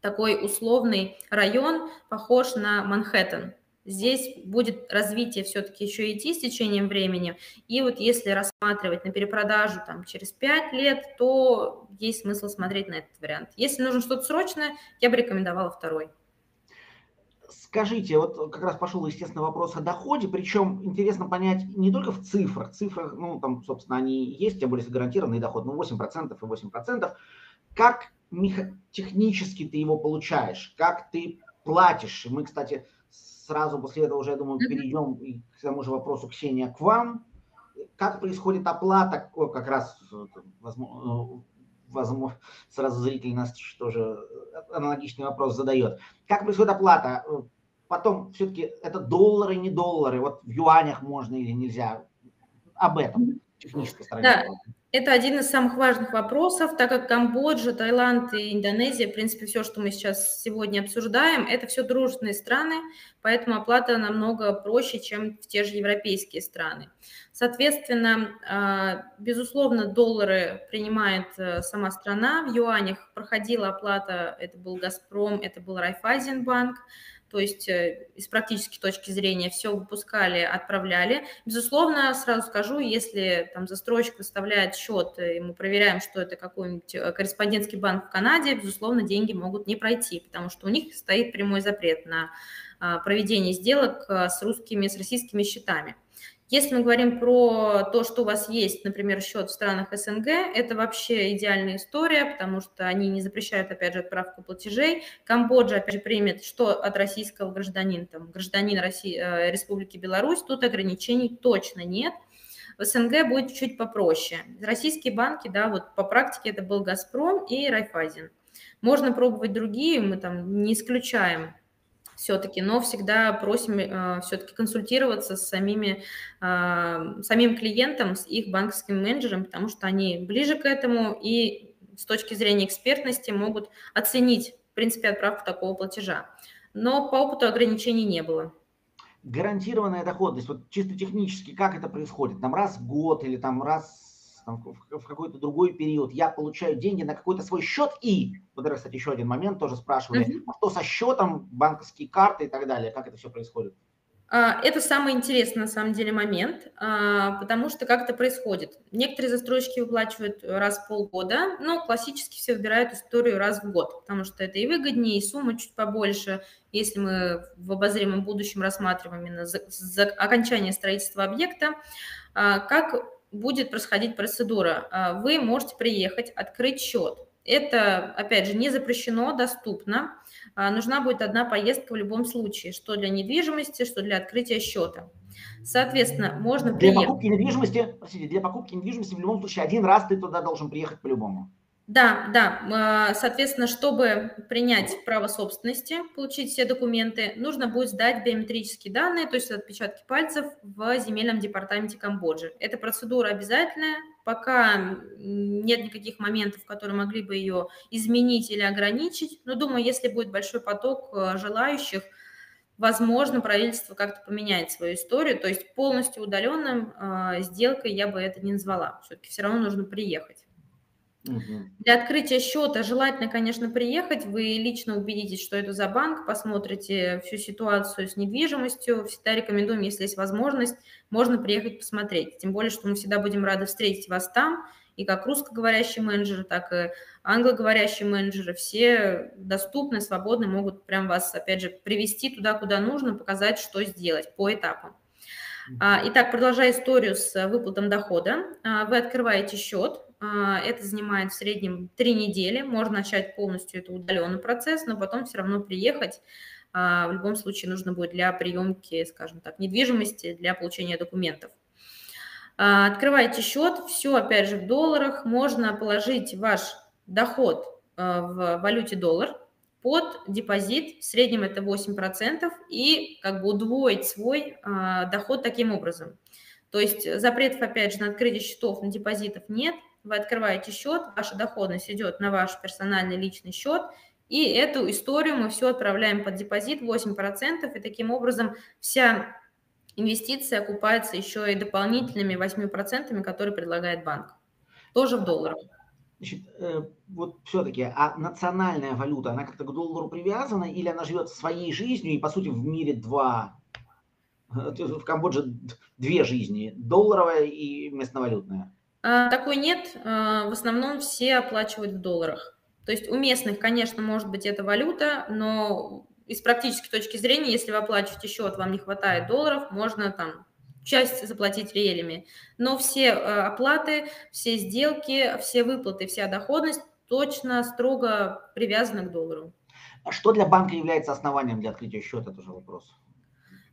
такой условный район похож на Манхэттен. Здесь будет развитие все-таки еще идти с течением времени. И вот если рассматривать на перепродажу там, через 5 лет, то есть смысл смотреть на этот вариант. Если нужно что-то срочное, я бы рекомендовала второй. Скажите, вот как раз пошел, естественно, вопрос о доходе, причем интересно понять не только в цифрах. Цифры, ну, там, собственно, они есть, тем более гарантированный доход, ну, 8% и 8%. Как технически ты его получаешь, как ты платишь? Мы, кстати, сразу после этого уже, я думаю, перейдем и к тому же вопросу, Ксения, к вам. Как происходит оплата? Как раз, возможно, сразу зритель нас тоже аналогичный вопрос задает. Как происходит оплата? Потом все-таки это доллары, не доллары? Вот в юанях можно или нельзя? Об этом технической стороне. Да. Это один из самых важных вопросов, так как Камбоджа, Таиланд и Индонезия, в принципе, все, что мы сейчас сегодня обсуждаем, это все дружественные страны, поэтому оплата намного проще, чем в те же европейские страны. Соответственно, безусловно, доллары принимает сама страна, в юанях проходила оплата, это был Газпром, это был Райффайзенбанк. То есть из практической точки зрения все выпускали, отправляли. Безусловно, сразу скажу, если там застройщик выставляет счет, и мы проверяем, что это какой-нибудь корреспондентский банк в Канаде, безусловно, деньги могут не пройти, потому что у них стоит прямой запрет на проведение сделок с российскими счетами. Если мы говорим про то, что у вас есть, например, счет в странах СНГ, это вообще идеальная история, потому что они не запрещают, опять же, отправку платежей. Камбоджа, опять же, примет, что от российского гражданина, там, гражданин России, Республики Беларусь, тут ограничений точно нет. В СНГ будет чуть попроще. Российские банки, да, вот по практике это был Газпром и Райффайзен. Можно пробовать другие, мы там не исключаем. Все-таки, но всегда просим все-таки консультироваться с самим клиентом, с их банковским менеджером, потому что они ближе к этому и с точки зрения экспертности могут оценить, в принципе, отправку такого платежа. Но по опыту ограничений не было. Гарантированная доходность, вот чисто технически, как это происходит? Там раз в год или там раз там, в какой-то другой период я получаю деньги на какой-то свой счет и... Вот это, кстати, еще один момент, тоже спрашивали, а что со счетом, банковские карты и так далее, как это все происходит? Это самый интересный, на самом деле, момент, потому что как это происходит. Некоторые застройщики выплачивают раз в полгода, но классически все выбирают историю раз в год, потому что это и выгоднее, и сумма чуть побольше. Если мы в обозримом будущем рассматриваем именно за окончание строительства объекта, как будет происходить процедура? Вы можете приехать, открыть счет. Это, опять же, не запрещено, доступно. Нужна будет одна поездка в любом случае, что для недвижимости, что для открытия счета. Соответственно, можно приехать. Для покупки недвижимости в любом случае один раз ты туда должен приехать по-любому. Да. Соответственно, чтобы принять право собственности, получить все документы, нужно будет сдать биометрические данные, то есть отпечатки пальцев в земельном департаменте Камбоджи. Эта процедура обязательная. Пока нет никаких моментов, которые могли бы ее изменить или ограничить. Но думаю, если будет большой поток желающих, возможно, правительство как-то поменяет свою историю. То есть полностью удаленным сделкой я бы это не назвала. Все-таки все равно нужно приехать. Для открытия счета желательно, конечно, приехать, вы лично убедитесь, что это за банк, посмотрите всю ситуацию с недвижимостью, всегда рекомендуем, если есть возможность, можно приехать посмотреть, тем более, что мы всегда будем рады встретить вас там, и как русскоговорящие менеджеры, так и англоговорящие менеджеры, все доступны, свободны, могут прям вас, опять же, привести туда, куда нужно, показать, что сделать по этапам. Итак, продолжая историю с выплатом дохода, вы открываете счет. Это занимает в среднем 3 недели. Можно начать полностью это удаленный процесс, но потом все равно приехать. В любом случае нужно будет для приемки, скажем так, недвижимости, для получения документов. Открываете счет, все опять же в долларах. Можно положить ваш доход в валюте доллар под депозит. В среднем это 8% и как бы удвоить свой доход таким образом. То есть запретов опять же на открытие счетов, на депозитов нет. Вы открываете счет, ваша доходность идет на ваш персональный личный счет, и эту историю мы все отправляем под депозит 8%, и таким образом вся инвестиция окупается еще и дополнительными 8%, которые предлагает банк, тоже в долларах. Значит, вот все-таки, а национальная валюта, она как-то к доллару привязана, или она живет своей жизнью, и по сути в мире два, в Камбодже две жизни, долларовая и местновалютная? Такой нет, в основном все оплачивают в долларах. То есть у местных, конечно, может быть эта валюта, но из практической точки зрения, если вы оплачиваете счет, вам не хватает долларов, можно там часть заплатить реелями. Но все оплаты, все сделки, все выплаты, вся доходность точно строго привязана к доллару. А что для банка является основанием для открытия счета, тоже вопрос.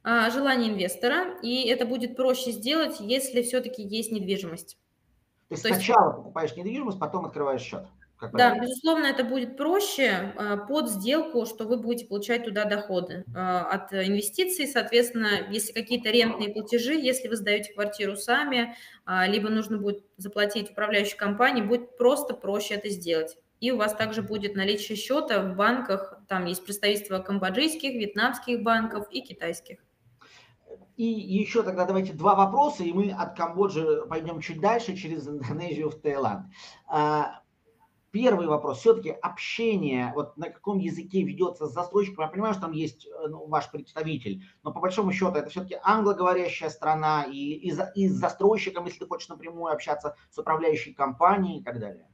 Желание инвестора, и это будет проще сделать, если все-таки есть недвижимость. То есть сначала покупаешь недвижимость, потом открываешь счет. Да, безусловно, это будет проще под сделку, что вы будете получать туда доходы от инвестиций. Соответственно, если какие-то рентные платежи, если вы сдаете квартиру сами, либо нужно будет заплатить управляющей компании, будет просто проще это сделать. И у вас также будет наличие счета в банках. Там есть представительства камбоджийских, вьетнамских банков и китайских. И еще тогда давайте два вопроса, и мы от Камбоджи пойдем чуть дальше, через Индонезию в Таиланд. Первый вопрос. Все-таки общение, вот на каком языке ведется с застройщиком? Я понимаю, что там есть ваш представитель, но по большому счету это все-таки англоговорящая страна, и с застройщиком, если ты хочешь напрямую общаться, с управляющей компанией и так далее.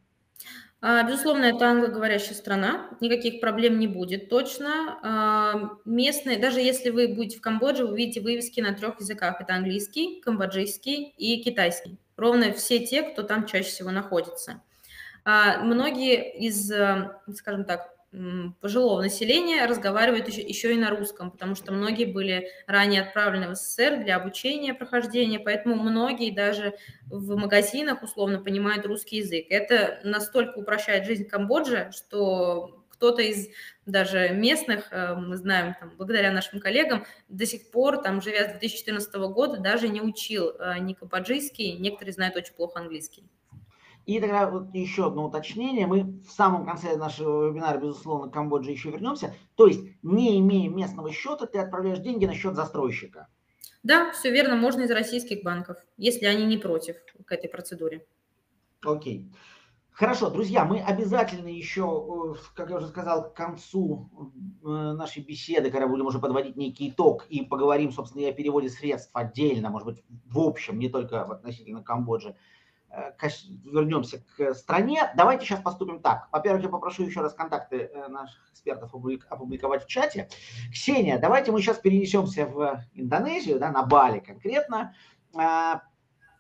Безусловно, это англоговорящая страна, никаких проблем не будет точно. Местные, даже если вы будете в Камбодже, вы увидите вывески на 3 языках. Это английский, камбоджийский и китайский. Ровно все те, кто там чаще всего находится. Многие из, скажем так, пожилого населения разговаривают еще и на русском, потому что многие были ранее отправлены в СССР для обучения, прохождения, поэтому многие даже в магазинах условно понимают русский язык. Это настолько упрощает жизнь Камбоджи, что кто-то из даже местных, мы знаем, там, благодаря нашим коллегам, до сих пор, там, живя с 2014 года, даже не учил ни камбоджийский, некоторые знают очень плохо английский. И тогда вот еще одно уточнение. Мы в самом конце нашего вебинара, безусловно, к Камбодже еще вернемся. То есть, не имея местного счета, ты отправляешь деньги на счет застройщика. Да, все верно, можно из российских банков, если они не против к этой процедуре. Окей. Хорошо, друзья, мы обязательно еще, как я уже сказал, к концу нашей беседы, когда будем уже подводить некий итог и поговорим, собственно, и о переводе средств отдельно, может быть, в общем, не только относительно Камбоджи, вернемся к стране. Давайте сейчас поступим так. Во-первых, я попрошу еще раз контакты наших экспертов опубликовать в чате. Ксения, давайте мы сейчас перенесемся в Индонезию, да, на Бали конкретно.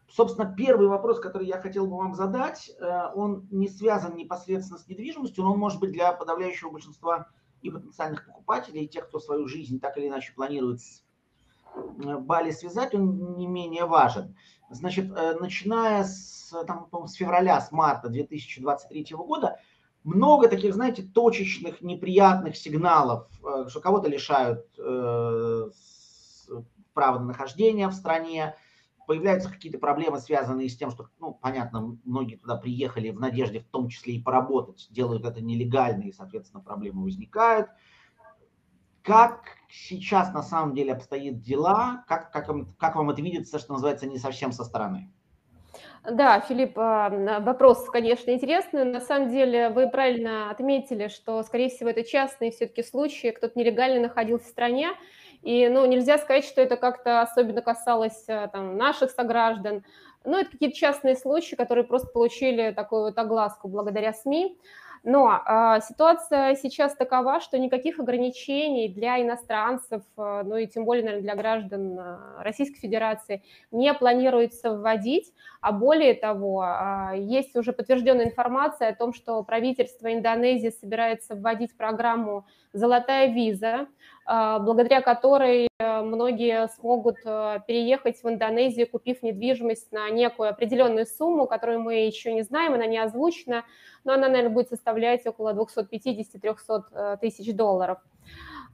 Собственно, первый вопрос, который я хотел бы вам задать, он не связан непосредственно с недвижимостью, но он может быть для подавляющего большинства и потенциальных покупателей, и тех, кто свою жизнь так или иначе планирует с Бали связать, он не менее важен. Значит, начиная с, там, с февраля, с марта 2023 года, много таких, знаете, точечных неприятных сигналов, что кого-то лишают права на нахождение в стране, появляются какие-то проблемы, связанные с тем, что, ну, понятно, многие туда приехали в надежде в том числе и поработать, делают это нелегально, и, соответственно, проблемы возникают. Как сейчас на самом деле обстоят дела? Как вам это видится, что называется, не совсем со стороны? Да, Филипп, вопрос, конечно, интересный. На самом деле, вы правильно отметили, что, скорее всего, это частные все-таки случаи, кто-то нелегально находился в стране. И, ну, нельзя сказать, что это как-то особенно касалось там, наших сограждан. Но это какие-то частные случаи, которые просто получили такую вот огласку благодаря СМИ. Но ситуация сейчас такова, что никаких ограничений для иностранцев, ну и тем более, наверное, для граждан Российской Федерации не планируется вводить. А более того, есть уже подтвержденная информация о том, что правительство Индонезии собирается вводить программу «Золотая виза», благодаря которой многие смогут переехать в Индонезию, купив недвижимость на некую определенную сумму, которую мы еще не знаем, она не озвучена, но она, наверное, будет составлять около 250-300 тысяч долларов.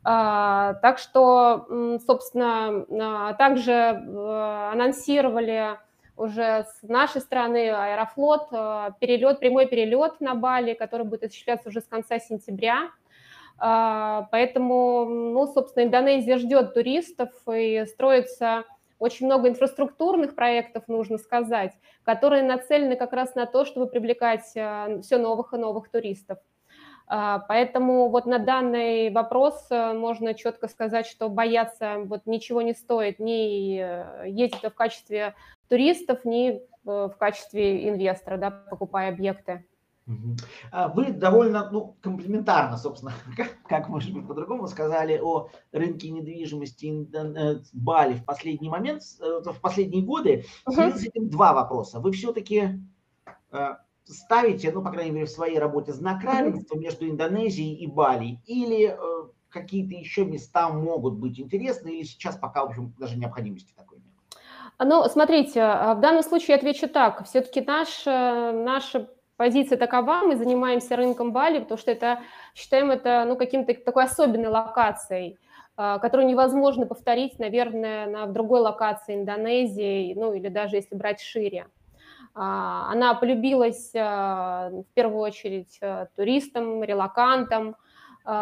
Так что, собственно, также анонсировали уже с нашей стороны Аэрофлот прямой перелет на Бали, который будет осуществляться уже с конца сентября. Поэтому, ну, собственно, Индонезия ждет туристов и строится очень много инфраструктурных проектов, нужно сказать, которые нацелены как раз на то, чтобы привлекать все новых и новых туристов. Поэтому вот на данный вопрос можно четко сказать, что бояться вот ничего не стоит, ни ездить в качестве туристов, ни в качестве инвестора, да, покупая объекты. Вы довольно, ну, комплиментарно, собственно, как может быть по-другому, сказали о рынке недвижимости Бали в последний момент, в последние годы. В связи с этим два вопроса. Вы все-таки ставите, ну, по крайней мере, в своей работе знак равенства между Индонезией и Бали? Или какие-то еще места могут быть интересны? Или сейчас пока, в общем, даже необходимости такой нет? Ну, смотрите, в данном случае я отвечу так. Все-таки наша позиция такова, мы занимаемся рынком Бали, потому что это, считаем это, ну, каким-то такой особенной локацией, которую невозможно повторить, наверное, в другой локации Индонезии, ну, или даже если брать шире. Она полюбилась в первую очередь туристам, релокантам, и,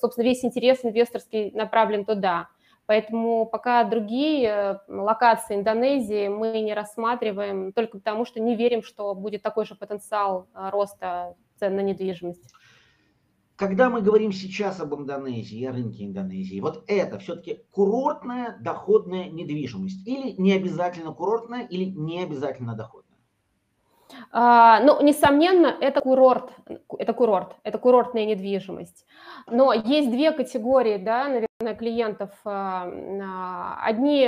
собственно, весь интерес инвесторский направлен туда. Поэтому пока другие локации Индонезии мы не рассматриваем, только потому что не верим, что будет такой же потенциал роста цен на недвижимость. Когда мы говорим сейчас об Индонезии, о рынке Индонезии, вот это все-таки курортная доходная недвижимость? Или не обязательно курортная, или не обязательно доходная? Ну, несомненно, это курортная недвижимость. Но есть две категории, да, наверное, клиентов. Одни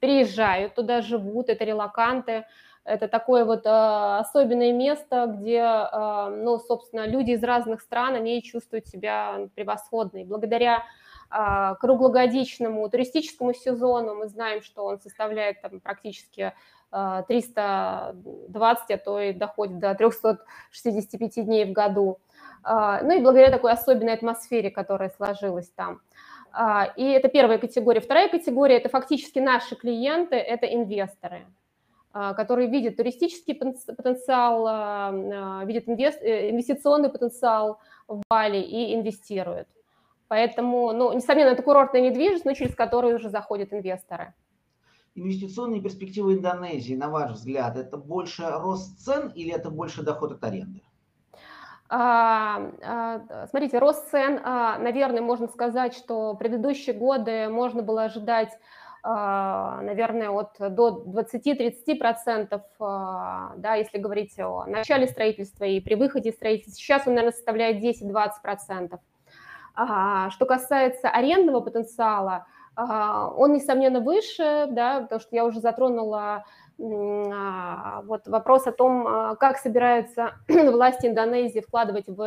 переезжают туда, живут, это релоканты, это такое вот особенное место, где, ну, собственно, люди из разных стран, они чувствуют себя превосходной. Благодаря круглогодичному туристическому сезону мы знаем, что он составляет там практически 320, а то и доходит до 365 дней в году. Ну и благодаря такой особенной атмосфере, которая сложилась там. И это первая категория. Вторая категория – это фактически наши клиенты, это инвесторы, которые видят туристический потенциал, видят инвестиционный потенциал в Бали и инвестируют. Поэтому, ну, несомненно, это курортная недвижимость, но через которую уже заходят инвесторы. Инвестиционные перспективы Индонезии, на ваш взгляд, это больше рост цен или это больше доход от аренды? Смотрите, рост цен, наверное, можно сказать, что предыдущие годы можно было ожидать, наверное, до 20-30%, да, если говорить о начале строительства и при выходе из строительства. Сейчас он, наверное, составляет 10-20%. Что касается арендного потенциала, он, несомненно, выше, да, потому что я уже затронула вот вопрос о том, как собираются власти Индонезии вкладывать в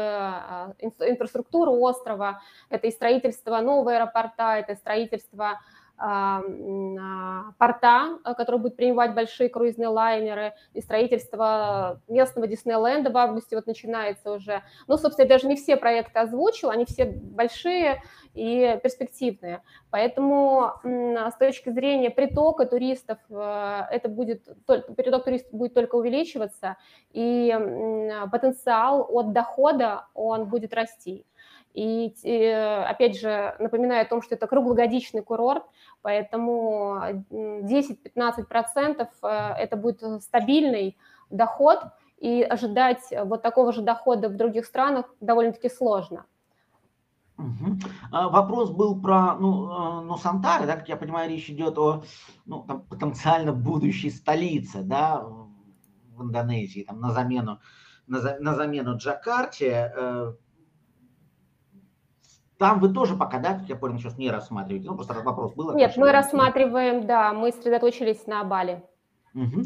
инфраструктуру острова. Это и строительство нового аэропорта, это строительство порта, который будет принимать большие круизные лайнеры, и строительство местного Диснейленда в августе вот начинается уже. Ну, собственно, я даже не все проекты озвучила, они все большие и перспективные. Поэтому с точки зрения притока туристов, приток туристов будет только увеличиваться, и потенциал от дохода, он будет расти. И опять же, напоминаю о том, что это круглогодичный курорт, поэтому 10-15% это будет стабильный доход, и ожидать вот такого же дохода в других странах довольно-таки сложно. Угу. Вопрос был про Нусантару, да, как я понимаю, речь идет о там, потенциально будущей столице, да, в Индонезии, там, на замену Джакарте. Там вы тоже пока, да, как я понял, сейчас не рассматриваете, просто вопрос был. Нет, мы рассматриваем, да, мы сосредоточились на Бали. Угу.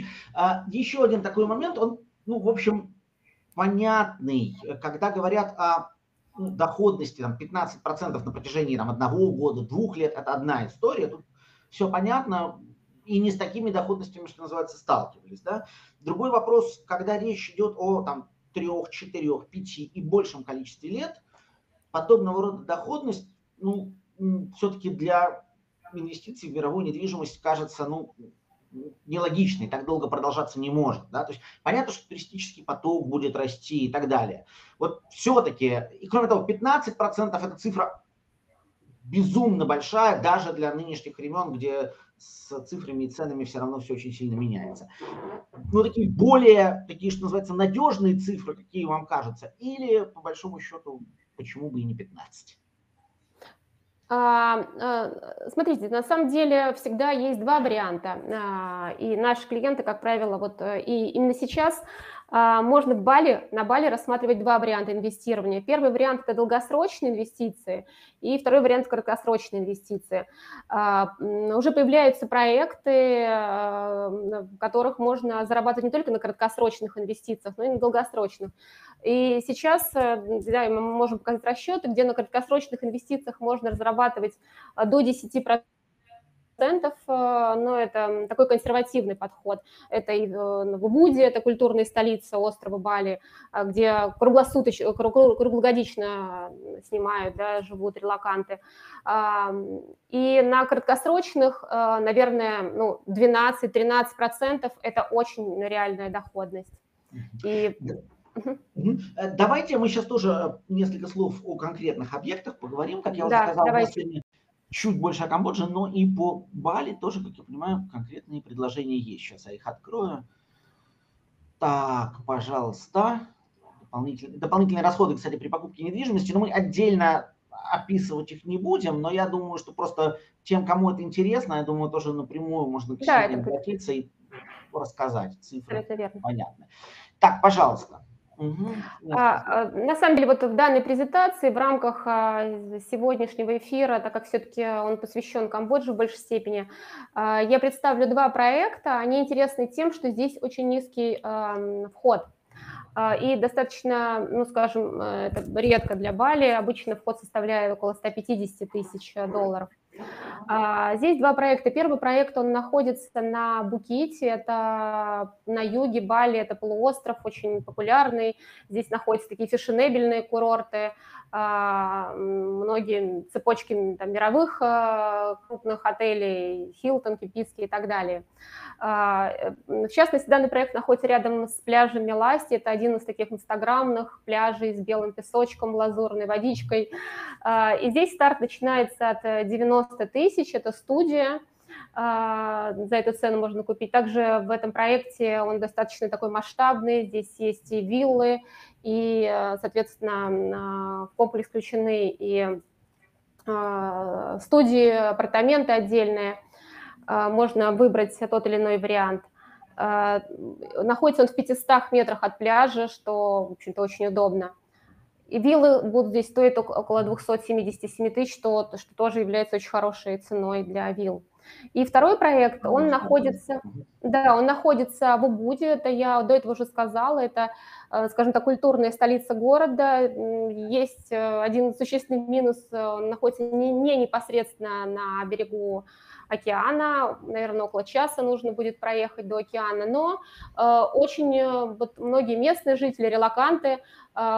Еще один такой момент, он, в общем, понятный, когда говорят о доходности там, 15% на протяжении там, 1 года, 2 лет, это одна история, тут все понятно, и не с такими доходностями, что называется, сталкивались. Да? Другой вопрос, когда речь идет о там, 3, 4, 5 и большем количестве лет, подобного рода доходность, все-таки для инвестиций в мировую недвижимость кажется, нелогичной, так долго продолжаться не может. Да? То есть понятно, что туристический поток будет расти и так далее. Вот все-таки, и кроме того, 15% это цифра безумно большая, даже для нынешних времен, где с цифрами и ценами все равно все очень сильно меняется. Такие более, что называется, надежные цифры, какие вам кажутся, или по большому счету... Почему бы и не 15? Смотрите, на самом деле всегда есть два варианта. И наши клиенты, как правило, и именно сейчас можно на Бали рассматривать два варианта инвестирования. Первый вариант – это долгосрочные инвестиции, и второй вариант – краткосрочные инвестиции. Уже появляются проекты, в которых можно зарабатывать не только на краткосрочных инвестициях, но и на долгосрочных. И сейчас мы можем показать расчеты, где на краткосрочных инвестициях можно разрабатывать до 10%. Но это такой консервативный подход. Это и в Убуде, это культурная столица острова Бали, где круглогодично снимают, да, живут релоканты. И на краткосрочных, наверное, 12-13% это очень реальная доходность. И... Давайте мы сейчас тоже несколько слов о конкретных объектах поговорим, как я уже сказала, сегодня. Чуть больше о Камбодже, но и по Бали тоже, как я понимаю, конкретные предложения есть. Сейчас я их открою. Так, пожалуйста. Дополнительные расходы, кстати, при покупке недвижимости. Но мы отдельно описывать их не будем, но я думаю, что просто тем, кому это интересно, я думаю, тоже напрямую можно к Ксении обратиться и рассказать. Цифры понятны. Так, пожалуйста. На самом деле, в данной презентации в рамках сегодняшнего эфира, так как все-таки он посвящен Камбодже в большей степени, я представлю два проекта. Они интересны тем, что здесь очень низкий вход. И достаточно, скажем, это редко для Бали, обычно вход составляет около 150 тысяч долларов. Здесь два проекта. Первый проект, он находится на Буките, это на юге Бали, это полуостров, очень популярный. Здесь находятся такие фешенебельные курорты, многие цепочки там, мировых крупных отелей, Hilton, Kempinski и так далее. В частности, данный проект находится рядом с пляжем Миласти, это один из таких инстаграмных пляжей с белым песочком, лазурной водичкой. И здесь старт начинается от 90 тысяч, это студия, за эту цену можно купить. Также в этом проекте он достаточно такой масштабный, здесь есть и виллы, и, соответственно, в комплекс включены и студии, апартаменты отдельные, можно выбрать тот или иной вариант. Находится он в 500 метрах от пляжа, что, в общем-то, очень удобно. И виллы будут здесь стоить около 277 тысяч, что тоже является очень хорошей ценой для вилл. И второй проект, он находится в Убуде, это я до этого уже сказала, это, скажем так, культурная столица города. Есть один существенный минус, он находится не непосредственно на берегу океана, наверное, около часа нужно будет проехать до океана, но очень многие местные жители, релоканты,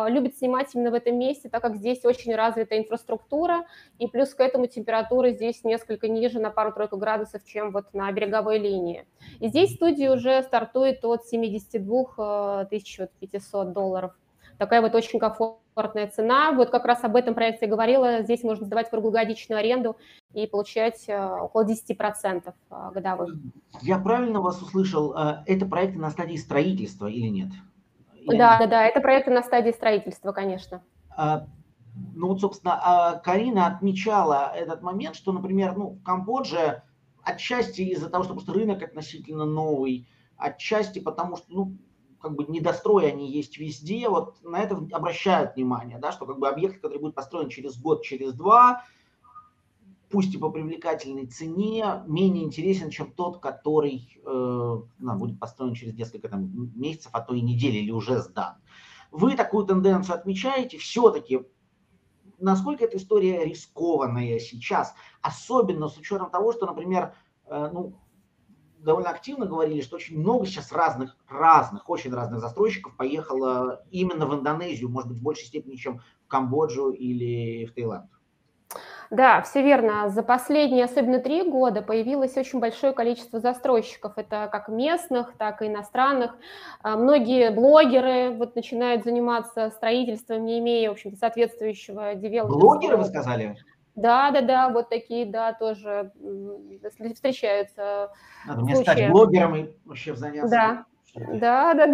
любят снимать именно в этом месте, так как здесь очень развита инфраструктура, и плюс к этому температура здесь несколько ниже на пару-тройку градусов, чем на береговой линии. И здесь студия уже стартует от 72 500 долларов. такая вот очень комфортная цена. Вот как раз об этом проекте я говорила. Здесь можно сдавать круглогодичную аренду и получать около 10% годовых. Я правильно вас услышал? Это проекты на стадии строительства или нет? Да, это проекты на стадии строительства, конечно. Ну вот, собственно, Карина отмечала этот момент, что, например, в Камбодже отчасти из-за того, что просто рынок относительно новый, отчасти потому, что, недострои они есть везде, вот на это обращают внимание, да, что объект, который будет построен через год, через два, пусть и по привлекательной цене, менее интересен, чем тот, который будет построен через несколько месяцев, а то и недель, или уже сдан. Вы такую тенденцию отмечаете, все-таки насколько эта история рискованная сейчас, особенно с учетом того, что, например, довольно активно говорили, что очень много сейчас очень разных застройщиков поехало именно в Индонезию, может быть, в большей степени, чем в Камбоджу или в Таиланд. Да, все верно. За последние, особенно 3 года, появилось очень большое количество застройщиков. Это как местных, так и иностранных. Многие блогеры начинают заниматься строительством, не имея, в общем-то, соответствующего девелопера. Блогеры, вы сказали? Да, вот такие, да, тоже встречаются. Надо мне стать блогером и вообще заняться. Да.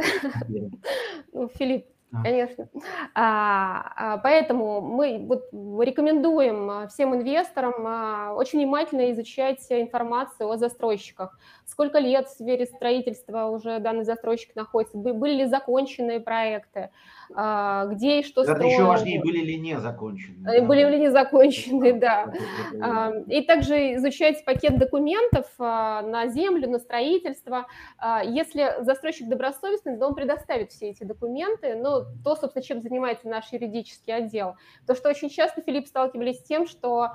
Филипп. Конечно. Поэтому мы рекомендуем всем инвесторам очень внимательно изучать информацию о застройщиках. Сколько лет в сфере строительства уже данный застройщик находится? Были ли законченные проекты? Где и что строили? Это еще важнее, были ли не закончены. Были ли не закончены, да. И также изучать пакет документов на землю, на строительство. Если застройщик добросовестный, то он предоставит все эти документы, то, собственно, чем занимается наш юридический отдел. То, что очень часто, Филипп, сталкивались с тем, что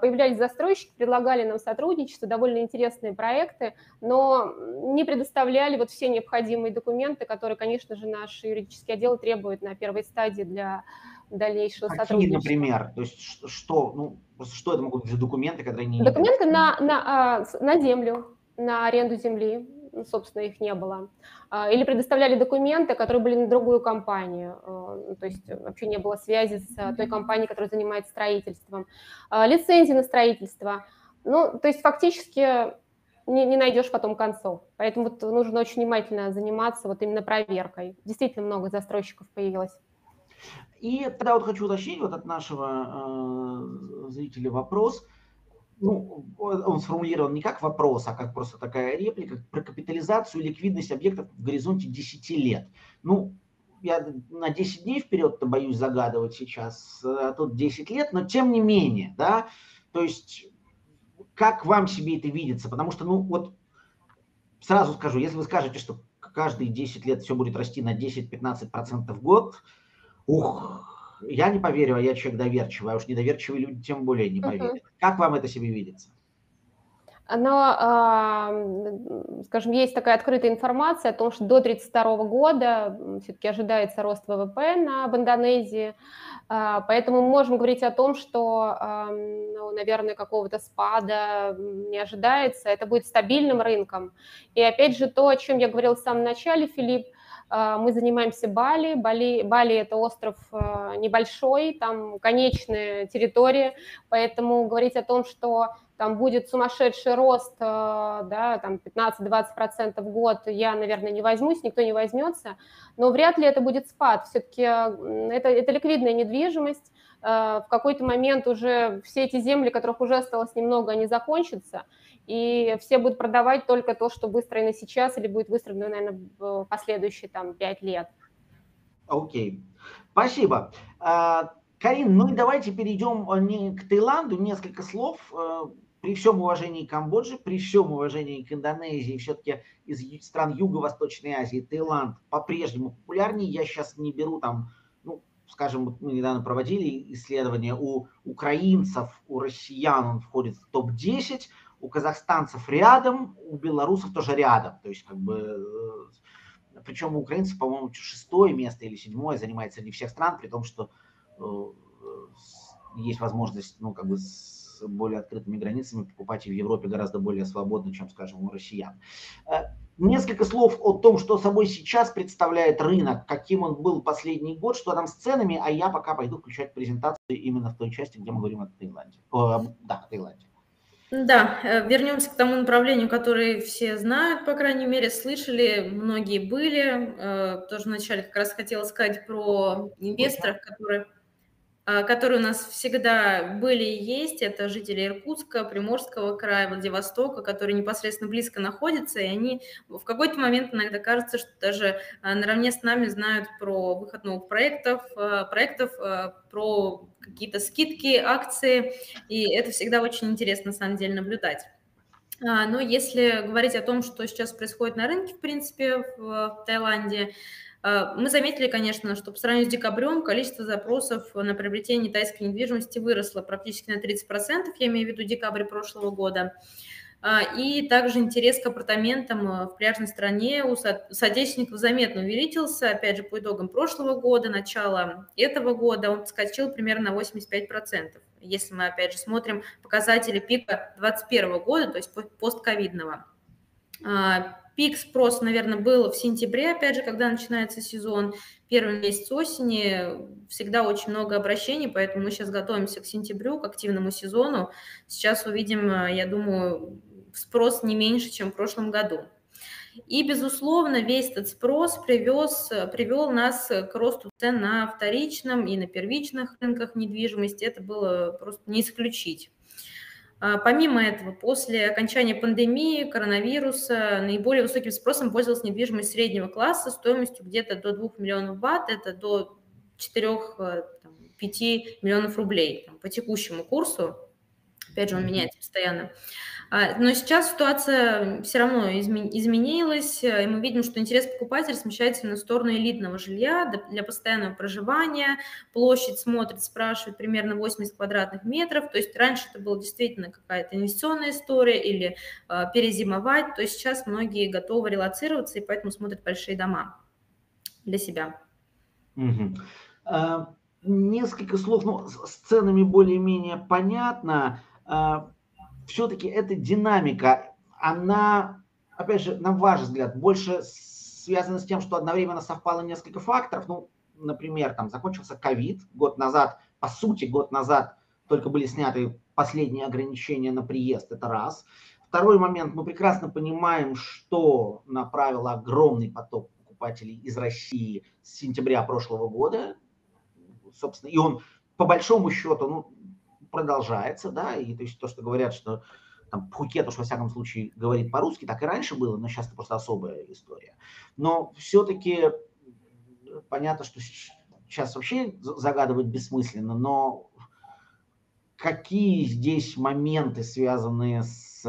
появлялись застройщики, предлагали нам сотрудничество, довольно интересные проекты, но не предоставляли все необходимые документы, которые, конечно же, наш юридический отдел требует на первой стадии для дальнейшего сотрудничества. Например, то есть что это могут быть за документы, которые не... Документы на землю, на аренду земли. Собственно, их не было. Или предоставляли документы, которые были на другую компанию. То есть вообще не было связи с той компанией, которая занимается строительством. Лицензии на строительство. То есть фактически не найдешь потом концов. Поэтому нужно очень внимательно заниматься именно проверкой. Действительно много застройщиков появилось. И тогда хочу уточнить от нашего зрителя вопрос. Он сформулирован не как вопрос, а как просто такая реплика про капитализацию и ликвидность объектов в горизонте 10 лет. Я на 10 дней вперед-то боюсь загадывать сейчас, а тут 10 лет, но тем не менее, да, то есть как вам себе это видится? Потому что, сразу скажу, если вы скажете, что каждые 10 лет все будет расти на 10-15% в год, я не поверю, а я человек доверчивый, а уж недоверчивые люди тем более не поверят. Как вам это себе видится? Скажем, есть такая открытая информация о том, что до 32 года все-таки ожидается рост ВВП в Индонезии, поэтому мы можем говорить о том, что, наверное, какого-то спада не ожидается, это будет стабильным рынком. И опять же то, о чем я говорила в самом начале, Филипп, мы занимаемся Бали. Бали – это остров небольшой, там конечная территория, поэтому говорить о том, что там будет сумасшедший рост, да, там 15-20% в год, я, наверное, не возьмусь, никто не возьмется, но вряд ли это будет спад. Все-таки это ликвидная недвижимость. В какой-то момент уже все эти земли, которых уже осталось немного, они закончатся, и все будут продавать только то, что выстроено сейчас или будет выстроено, наверное, в последующие 5 лет. Окей. Спасибо. Карин, и давайте перейдем к Таиланду. Несколько слов. При всем уважении к Камбодже, при всем уважении к Индонезии, все-таки из стран Юго-Восточной Азии Таиланд по-прежнему популярнее. Я сейчас не беру скажем, мы недавно проводили исследование у украинцев, у россиян он входит в топ-10, у казахстанцев рядом, у белорусов тоже рядом. То есть, причем у украинцев, по-моему, 6-е место или 7-е занимает среди всех стран, при том, что есть возможность, с более открытыми границами покупать и в Европе гораздо более свободно, чем, скажем, у россиян. Несколько слов о том, что собой сейчас представляет рынок, каким он был последний год, что там с ценами, а я пока пойду включать презентацию именно в той части, где мы говорим о Таиланде. О Таиланде. Да, вернемся к тому направлению, которое все знают, по крайней мере, слышали, многие были. Тоже вначале как раз хотела сказать про инвесторов, которые у нас всегда были и есть. Это жители Иркутска, Приморского края, Владивостока, которые непосредственно близко находятся, и они в какой-то момент иногда кажется, что даже наравне с нами знают про выход новых проектов, про какие-то скидки, акции, и это всегда очень интересно на самом деле наблюдать. Но если говорить о том, что сейчас происходит на рынке, в принципе, в Таиланде, мы заметили, конечно, что по сравнению с декабрем количество запросов на приобретение тайской недвижимости выросло практически на 30%, я имею в виду декабрь прошлого года. И также интерес к апартаментам в пляжной стране у соотечественников заметно увеличился, опять же, по итогам прошлого года, начала этого года он подскочил примерно на 85%, если мы, опять же, смотрим показатели пика 2021 года, то есть постковидного. Пик спроса, наверное, был в сентябре, опять же, когда начинается сезон, первый месяц осени, всегда очень много обращений, поэтому мы сейчас готовимся к сентябрю, к активному сезону. Сейчас увидим, я думаю, спрос не меньше, чем в прошлом году. И, безусловно, весь этот спрос привел нас к росту цен на вторичном и на первичных рынках недвижимости. Это было просто не исключить. Помимо этого, после окончания пандемии, коронавируса, наиболее высоким спросом пользовалась недвижимость среднего класса стоимостью где-то до 2 миллионов бат, это до 4-5 миллионов рублей по текущему курсу. Опять же, он меняется постоянно. Но сейчас ситуация все равно изменилась, и мы видим, что интерес покупателя смещается на сторону элитного жилья для постоянного проживания. Площадь смотрит, спрашивает примерно 80 квадратных метров. То есть раньше это была действительно какая-то инвестиционная история или перезимовать. То есть сейчас многие готовы релоцироваться, и поэтому смотрят большие дома для себя. Несколько слов, с ценами более-менее понятно. Все-таки эта динамика, она, опять же, на ваш взгляд, больше связана с тем, что одновременно совпало несколько факторов. Например, закончился ковид год назад. По сути, год назад только были сняты последние ограничения на приезд. Это раз. Второй момент. Мы прекрасно понимаем, что направило огромный поток покупателей из России с сентября прошлого года. Собственно, и он, по большому счету, продолжается, да, и то есть то, что говорят, что Пхукет уж во всяком случае говорит по-русски, так и раньше было, но сейчас это просто особая история. Но все-таки понятно, что сейчас вообще загадывать бессмысленно, но какие здесь моменты, связанные с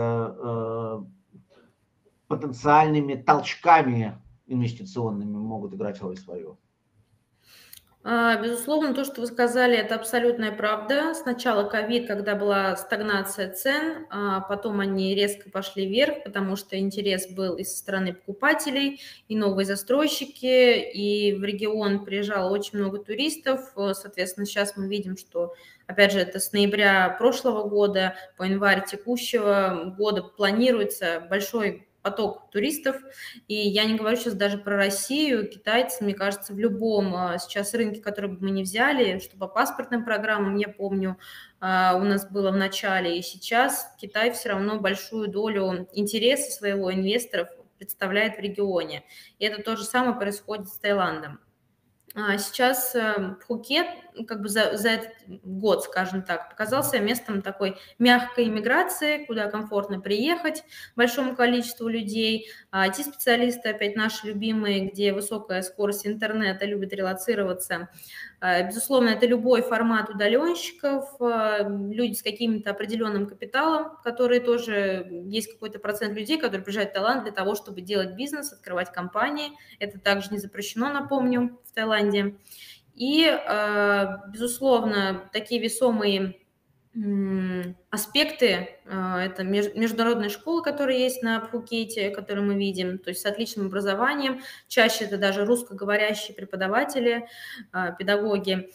потенциальными толчками инвестиционными, могут играть роль свою? Безусловно, то, что вы сказали, это абсолютная правда. Сначала ковид, когда была стагнация цен, а потом они резко пошли вверх, потому что интерес был и со стороны покупателей, и новые застройщики, и в регион приезжало очень много туристов. Соответственно, сейчас мы видим, что, опять же, это с ноября прошлого года по январь текущего года планируется большой поток туристов, и я не говорю сейчас даже про Россию, китайцы, мне кажется, в любом сейчас рынке, который бы мы не взяли, что по паспортным программам, я помню, у нас было в начале, и сейчас Китай все равно большую долю интереса своего инвесторов представляет в регионе. И это то же самое происходит с Таиландом. Сейчас Пхукет как бы за этот год, скажем так, показался местом такой мягкой иммиграции, куда комфортно приехать большому количеству людей. IT-специалисты, опять наши любимые, где высокая скорость интернета, любят релоцироваться. Безусловно, это любой формат удаленщиков, люди с каким-то определенным капиталом, которые тоже, есть какой-то процент людей, которые приезжают в Таиланд для того, чтобы делать бизнес, открывать компании. Это также не запрещено, напомню, в Таиланде. И, безусловно, такие весомые аспекты, это международные школы, которые есть на Пхукете, которые мы видим, то есть с отличным образованием, чаще это даже русскоговорящие преподаватели, педагоги,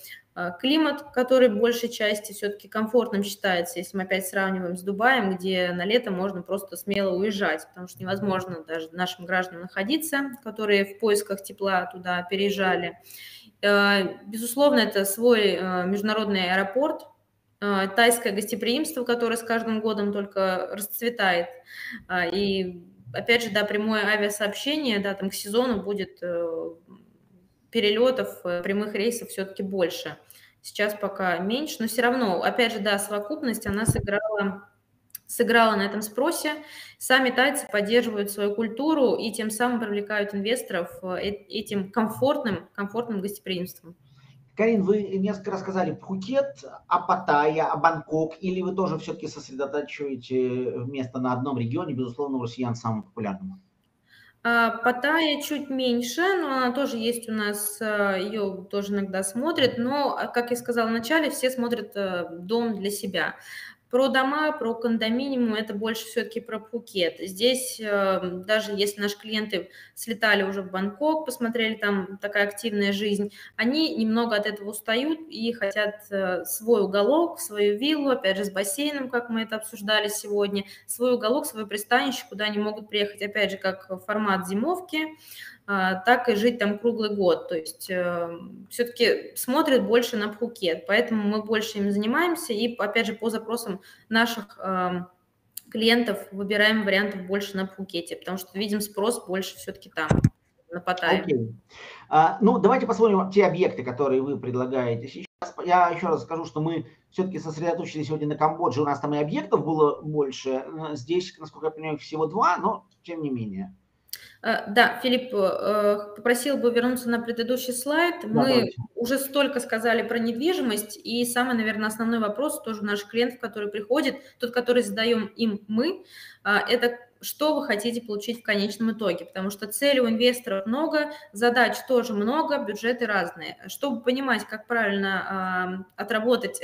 климат, который в большей части все-таки комфортным считается, если мы опять сравниваем с Дубаем, где на лето можно просто смело уезжать, потому что невозможно даже нашим гражданам находиться, которые в поисках тепла туда переезжали. Безусловно, это свой международный аэропорт, тайское гостеприимство, которое с каждым годом только расцветает. И опять же, да, прямое авиасообщение, да, там к сезону будет перелетов, прямых рейсов все-таки больше. Сейчас пока меньше, но все равно, опять же, да, совокупность, она сыграла на этом спросе. Сами тайцы поддерживают свою культуру и тем самым привлекают инвесторов этим комфортным гостеприимством. Карин, вы несколько рассказали о Пхукет, о Паттайе, о Бангкок, или вы тоже все-таки сосредотачиваете место на одном регионе, безусловно, у россиян самым популярным? Паттайя чуть меньше, но она тоже есть у нас, ее тоже иногда смотрят, но, как я сказала вначале, все смотрят дом для себя. Про дома, про кондоминиум, это больше все-таки про Пхукет. Здесь, даже если наши клиенты слетали уже в Бангкок, посмотрели, там такая активная жизнь, они немного от этого устают и хотят свой уголок, свою виллу, опять же, с бассейном, как мы это обсуждали сегодня, свой уголок, свое пристанище, куда они могут приехать, опять же, как формат зимовки, так и жить там круглый год. То есть все-таки смотрят больше на Пхукет, поэтому мы больше им занимаемся. И, опять же, по запросам наших клиентов выбираем вариантов больше на Пхукете, потому что видим спрос больше все-таки там, на Паттайе. Okay. Ну, давайте посмотрим те объекты, которые вы предлагаете сейчас. Я еще раз скажу, что мы все-таки сосредоточились сегодня на Камбодже. У нас там и объектов было больше. Здесь, насколько я понимаю, всего 2, но тем не менее. Да, Филипп, попросил бы вернуться на предыдущий слайд. Мы уже столько сказали про недвижимость, и самый, наверное, основной вопрос тоже наших клиентов, который приходит, тот, который задаем им мы, это что вы хотите получить в конечном итоге, потому что целей у инвесторов много, задач тоже много, бюджеты разные. Чтобы понимать, как правильно отработать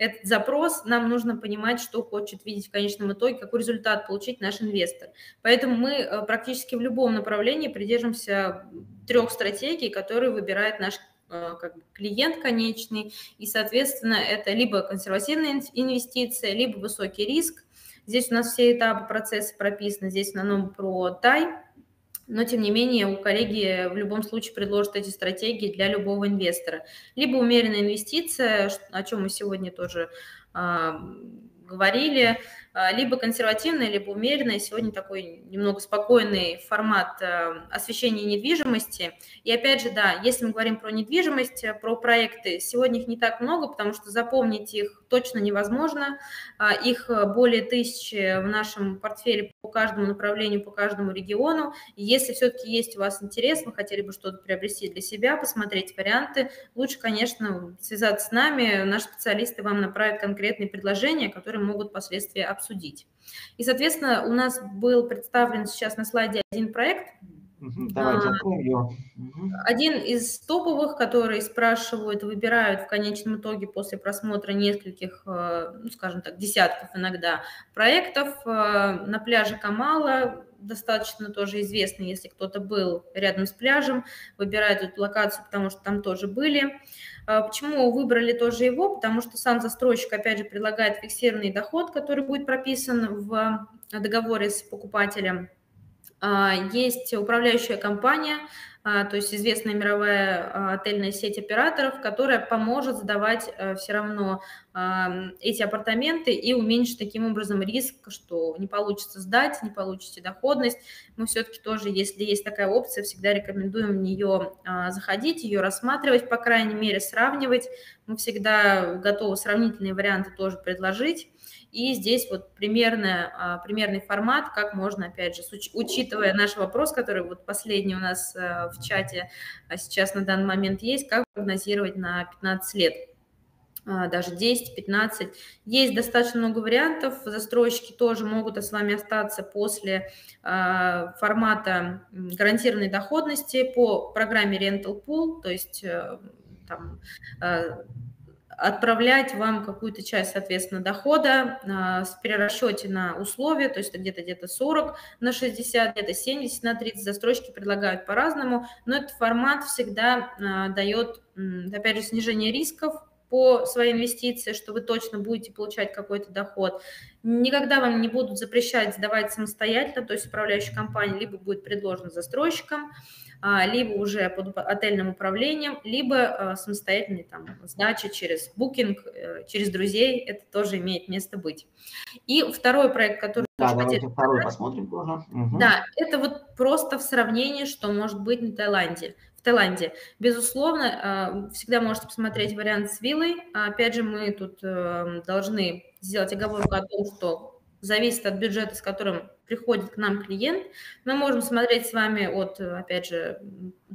этот запрос, нам нужно понимать, что хочет видеть в конечном итоге, какой результат получить наш инвестор. Поэтому мы практически в любом направлении придерживаемся 3 стратегий, которые выбирает наш клиент конечный, и, соответственно, это либо консервативная инвестиция, либо высокий риск. Здесь у нас все этапы процесса прописаны, здесь в основном про Тай, но тем не менее у коллеги в любом случае предложат эти стратегии для любого инвестора. Либо умеренная инвестиция, о чем мы сегодня тоже говорили, либо консервативная, либо умеренная. Сегодня такой немного спокойный формат освещения недвижимости. И опять же, да, если мы говорим про недвижимость, про проекты, сегодня их не так много, потому что запомнить их точно невозможно. Их более 1000 в нашем портфеле по каждому направлению, по каждому региону. И если все-таки есть у вас интерес, вы хотели бы что-то приобрести для себя, посмотреть варианты, лучше, конечно, связаться с нами. Наши специалисты вам направят конкретные предложения, которые могут впоследствии обсудить. И, соответственно, у нас был представлен сейчас на слайде один проект. Давайте откроем. Один из топовых, которые спрашивают, выбирают в конечном итоге после просмотра нескольких, ну, скажем так, десятков иногда проектов на пляже Камала, достаточно тоже известный, если кто-то был рядом с пляжем, выбирают эту локацию, потому что там тоже были. Почему выбрали тоже его? Потому что сам застройщик, опять же, предлагает фиксированный доход, который будет прописан в договоре с покупателем. Есть управляющая компания, то есть известная мировая отельная сеть операторов, которая поможет сдавать все равно эти апартаменты и уменьшить таким образом риск, что не получится сдать, не получите доходность. Мы все-таки тоже, если есть такая опция, всегда рекомендуем в нее заходить, ее рассматривать, по крайней мере сравнивать. Мы всегда готовы сравнительные варианты тоже предложить. И здесь вот примерный формат, как можно, опять же, учитывая наш вопрос, который вот последний у нас в чате сейчас на данный момент есть, как прогнозировать на 15 лет, даже 10-15. Есть достаточно много вариантов, застройщики тоже могут с вами остаться после формата гарантированной доходности по программе Rental Pool, то есть там отправлять вам какую-то часть, соответственно, дохода в перерасчете на условия, то есть это где-то 40 на 60, где-то 70 на 30, застройщики предлагают по-разному, но этот формат всегда дает, опять же, снижение рисков, по своей инвестиции, что вы точно будете получать какой-то доход. Никогда вам не будут запрещать сдавать самостоятельно, то есть управляющая компания либо будет предложена застройщикам, либо уже под отельным управлением, либо самостоятельная сдача через букинг, через друзей. Это тоже имеет место быть. И второй проект, который... Да, давайте второй посмотрим тоже. Угу. Да, это вот просто в сравнении, что может быть на Таиланде. В Таиланде, безусловно, всегда можете посмотреть вариант с виллой. Опять же, мы тут должны сделать оговорку о том, что зависит от бюджета, с которым приходит к нам клиент. Мы можем смотреть с вами от, опять же,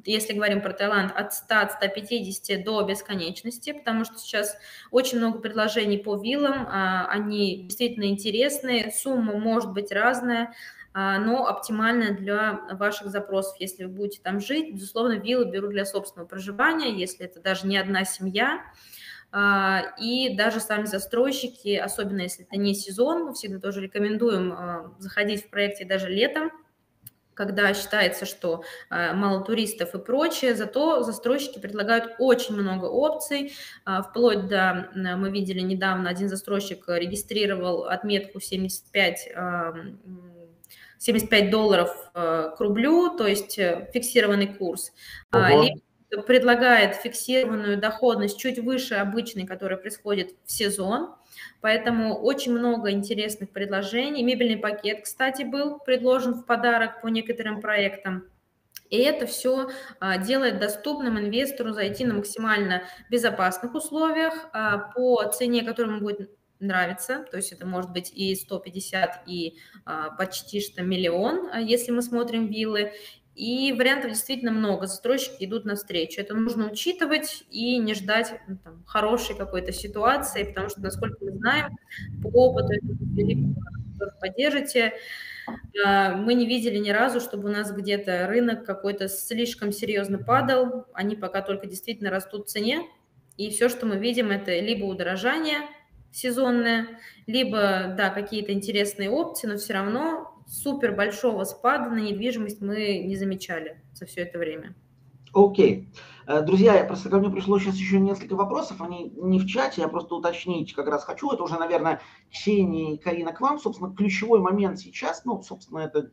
если говорим про Таиланд, от 100-150 до бесконечности, потому что сейчас очень много предложений по виллам, они действительно интересные, сумма может быть разная, но оптимальная для ваших запросов, если вы будете там жить. Безусловно, виллы берут для собственного проживания, если это даже не одна семья. И даже сами застройщики, особенно если это не сезон, мы всегда тоже рекомендуем заходить в проекте даже летом, когда считается, что мало туристов и прочее, зато застройщики предлагают очень много опций, вплоть до, мы видели недавно, один застройщик регистрировал отметку 75 $75 к рублю, то есть фиксированный курс. Предлагает фиксированную доходность чуть выше обычной, которая происходит в сезон, поэтому очень много интересных предложений. Мебельный пакет, кстати, был предложен в подарок по некоторым проектам. И это все делает доступным инвестору зайти на максимально безопасных условиях по цене, которая ему будет нравится, то есть это может быть и 150, и почти что миллион, если мы смотрим виллы. И вариантов действительно много, застройщики идут навстречу. Это нужно учитывать и не ждать хорошей какой-то ситуации, потому что, насколько мы знаем, по опыту, поддержите, мы не видели ни разу, чтобы у нас где-то рынок какой-то слишком серьезно падал, они пока только действительно растут в цене, и все, что мы видим, это либо удорожание сезонное, либо, да, какие-то интересные опции, но все равно... Супер большого спада на недвижимость мы не замечали за все это время. Окей. Друзья, я просто ко мне пришло сейчас еще несколько вопросов, они не в чате, я просто уточнить как раз хочу. Это уже, наверное, Ксения и Карина к вам. Собственно, ключевой момент сейчас, ну, собственно, это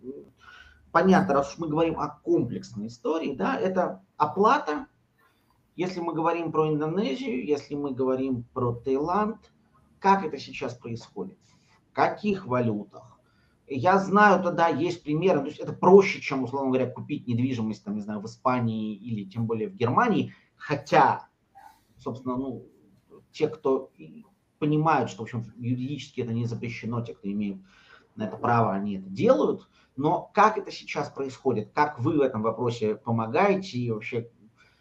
понятно, раз уж мы говорим о комплексной истории, да, это оплата. Если мы говорим про Индонезию, если мы говорим про Таиланд, как это сейчас происходит? В каких валютах? Я знаю, тогда есть примеры, то есть это проще, чем, условно говоря, купить недвижимость, там, не знаю, в Испании или тем более в Германии, хотя, собственно, ну, те, кто понимают, что, в общем, юридически это не запрещено, те, кто имеет на это право, они это делают, но как это сейчас происходит, как вы в этом вопросе помогаете и вообще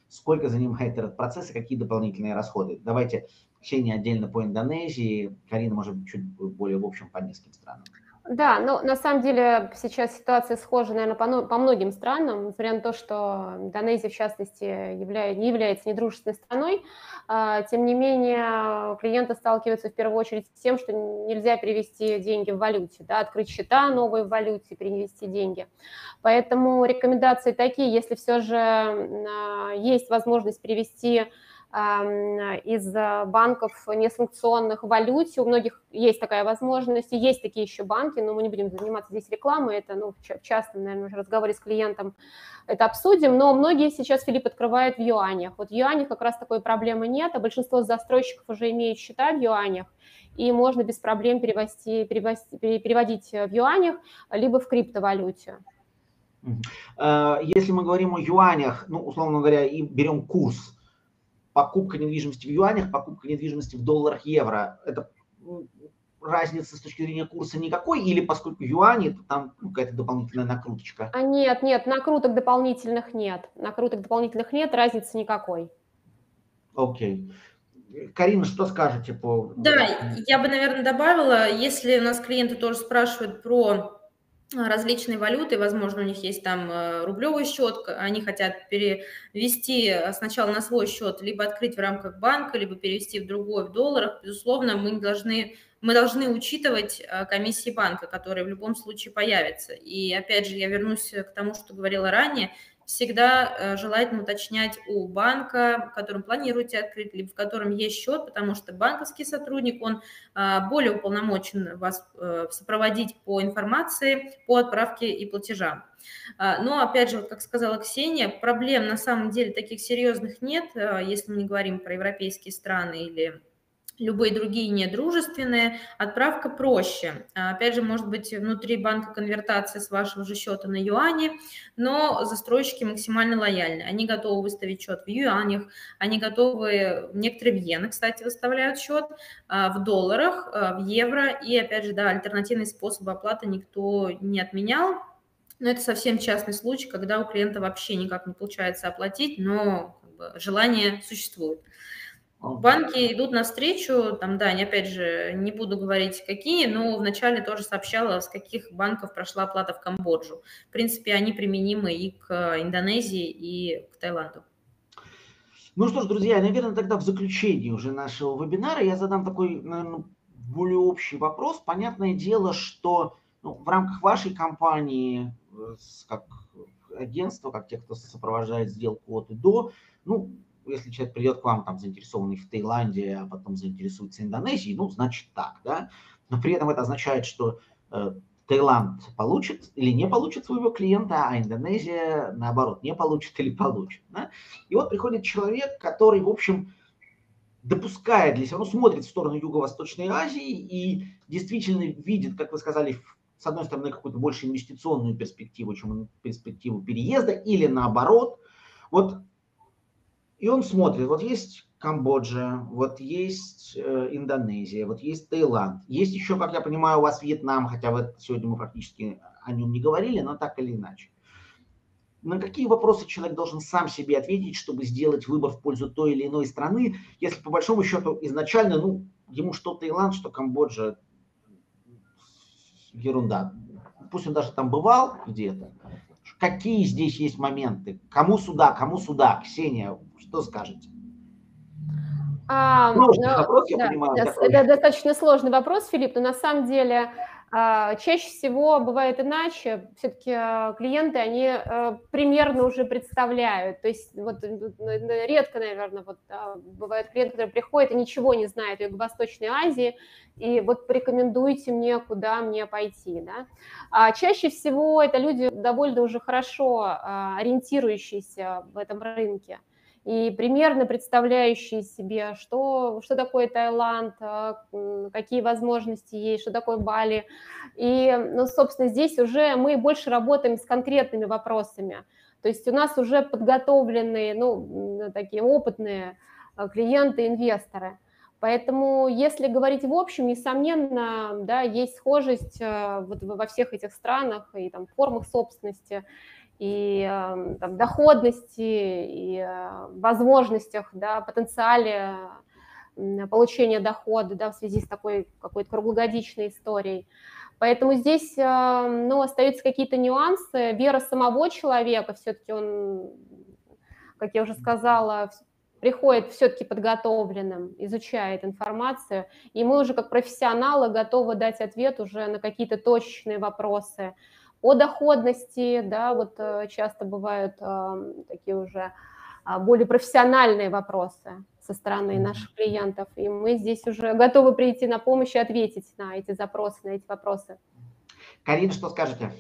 сколько занимает этот процесс и какие дополнительные расходы? Давайте, Ксения, отдельно по Индонезии, Карина, может быть, чуть более в общем по нескольким странам. Да, но на самом деле сейчас ситуация схожа, наверное, по многим странам, несмотря на то, что Индонезия, в частности, не является недружественной страной, тем не менее клиенты сталкиваются в первую очередь с тем, что нельзя перевести деньги в валюте, да, открыть счета новые в валюте, перевести деньги. Поэтому рекомендации такие, если все же есть возможность перевести из банков несанкционных в валюте. У многих есть такая возможность, и есть такие еще банки, но мы не будем заниматься здесь рекламой, это, ну, в частном, наверное, уже разговоре с клиентом это обсудим, но многие сейчас, Филипп, открывают в юанях. Вот в юанях как раз такой проблемы нет, а большинство застройщиков уже имеют счета в юанях, и можно без проблем переводить в юанях, либо в криптовалюте. Если мы говорим о юанях, ну, условно говоря, и берем курс, покупка недвижимости в юанях, покупка недвижимости в долларах, евро. Это разница с точки зрения курса никакой? Или поскольку юани, то там какая-то дополнительная накруточка? Нет, накруток дополнительных нет. Разницы никакой. Окей. Карина, что скажете по... Да, я бы, наверное, добавила, если у нас клиенты тоже спрашивают про... различные валюты, возможно, у них есть там рублевый счет, они хотят перевести сначала на свой счет, либо открыть в рамках банка, либо перевести в другой в долларах. Безусловно, мы должны учитывать комиссии банка, которые в любом случае появятся. И опять же, я вернусь к тому, что говорила ранее, всегда желательно уточнять у банка, в котором планируете открыть, либо в котором есть счет, потому что банковский сотрудник, он более уполномочен вас сопроводить по информации, по отправке и платежам. Но, опять же, как сказала Ксения, проблем на самом деле таких серьезных нет, если мы не говорим про европейские страны или любые другие недружественные, отправка проще. Опять же, может быть, внутри банка конвертация с вашего же счета на юани, но застройщики максимально лояльны. Они готовы выставить счет в юанях, они готовы, некоторые в иенах, кстати, выставляют счет, в долларах, в евро. И, опять же, да, альтернативные способы оплаты никто не отменял. Но это совсем частный случай, когда у клиента вообще никак не получается оплатить, но как бы желание существует. Банки идут навстречу, там, да, опять же, не буду говорить какие, но вначале тоже сообщала, с каких банков прошла оплата в Камбоджу. В принципе, они применимы и к Индонезии, и к Таиланду. Ну что ж, друзья, наверное, тогда в заключении уже нашего вебинара я задам такой, наверное, более общий вопрос. Понятное дело, что в рамках вашей компании, как агентство, как те, кто сопровождает сделку от и до, если человек придет к вам, там, заинтересованный в Таиланде, а потом заинтересуется Индонезией, значит так, да. Но при этом это означает, что Таиланд получит или не получит своего клиента, а Индонезия, наоборот, не получит или получит, да? И вот приходит человек, который, в общем, допускает для себя, смотрит в сторону Юго-Восточной Азии и действительно видит, как вы сказали, с одной стороны, какую-то больше инвестиционную перспективу, чем перспективу переезда, или наоборот. Вот. И он смотрит, вот есть Камбоджа, вот есть Индонезия, вот есть Таиланд. Есть еще, как я понимаю, у вас Вьетнам, хотя вот сегодня мы практически о нем не говорили, но так или иначе. На какие вопросы человек должен сам себе ответить, чтобы сделать выбор в пользу той или иной страны, если по большому счету изначально, ему что Таиланд, что Камбоджа, ерунда. Пусть он даже там бывал где-то. Какие здесь есть моменты? Кому сюда, Ксения, что скажете? Это достаточно сложный вопрос, Филипп, но на самом деле чаще всего бывает иначе. Все-таки клиенты, они примерно уже представляют. То есть вот редко, наверное, бывают клиенты, которые приходят и ничего не знают о Юго-Восточной Азии, и вот порекомендуйте мне, куда мне пойти, да? Чаще всего это люди довольно уже хорошо ориентирующиеся в этом рынке и примерно представляющие себе, что такое Таиланд, какие возможности есть, что такое Бали. И, собственно, здесь уже мы больше работаем с конкретными вопросами. То есть у нас уже подготовленные, такие опытные клиенты, инвесторы. Поэтому, если говорить в общем, несомненно, да, есть схожесть во всех этих странах и там формах собственности, и там доходности, и возможностях, да, потенциале получения дохода, да, в связи с такой какой-то круглогодичной историей. Поэтому здесь, остаются какие-то нюансы. Вера самого человека, все-таки он, как я уже сказала, приходит все-таки подготовленным, изучает информацию, и мы уже как профессионалы готовы дать ответ уже на какие-то точечные вопросы о доходности, да, вот часто бывают такие уже более профессиональные вопросы со стороны наших клиентов, и мы здесь уже готовы прийти на помощь и ответить на эти запросы, на эти вопросы. Карина, что скажете?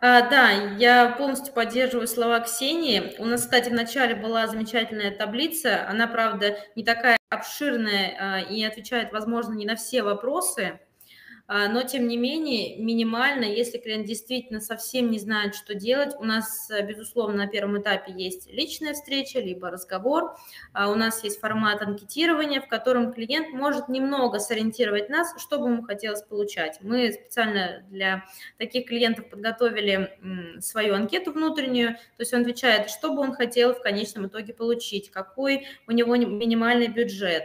Да, я полностью поддерживаю слова Ксении. У нас, кстати, в начале была замечательная таблица, она, правда, не такая обширная и отвечает, возможно, не на все вопросы, но, тем не менее, минимально, если клиент действительно совсем не знает, что делать, у нас, безусловно, на первом этапе есть личная встреча, либо разговор, у нас есть формат анкетирования, в котором клиент может немного сориентировать нас, что бы ему хотелось получать. Мы специально для таких клиентов подготовили свою анкету внутреннюю, то есть он отвечает, что бы он хотел в конечном итоге получить, какой у него минимальный бюджет,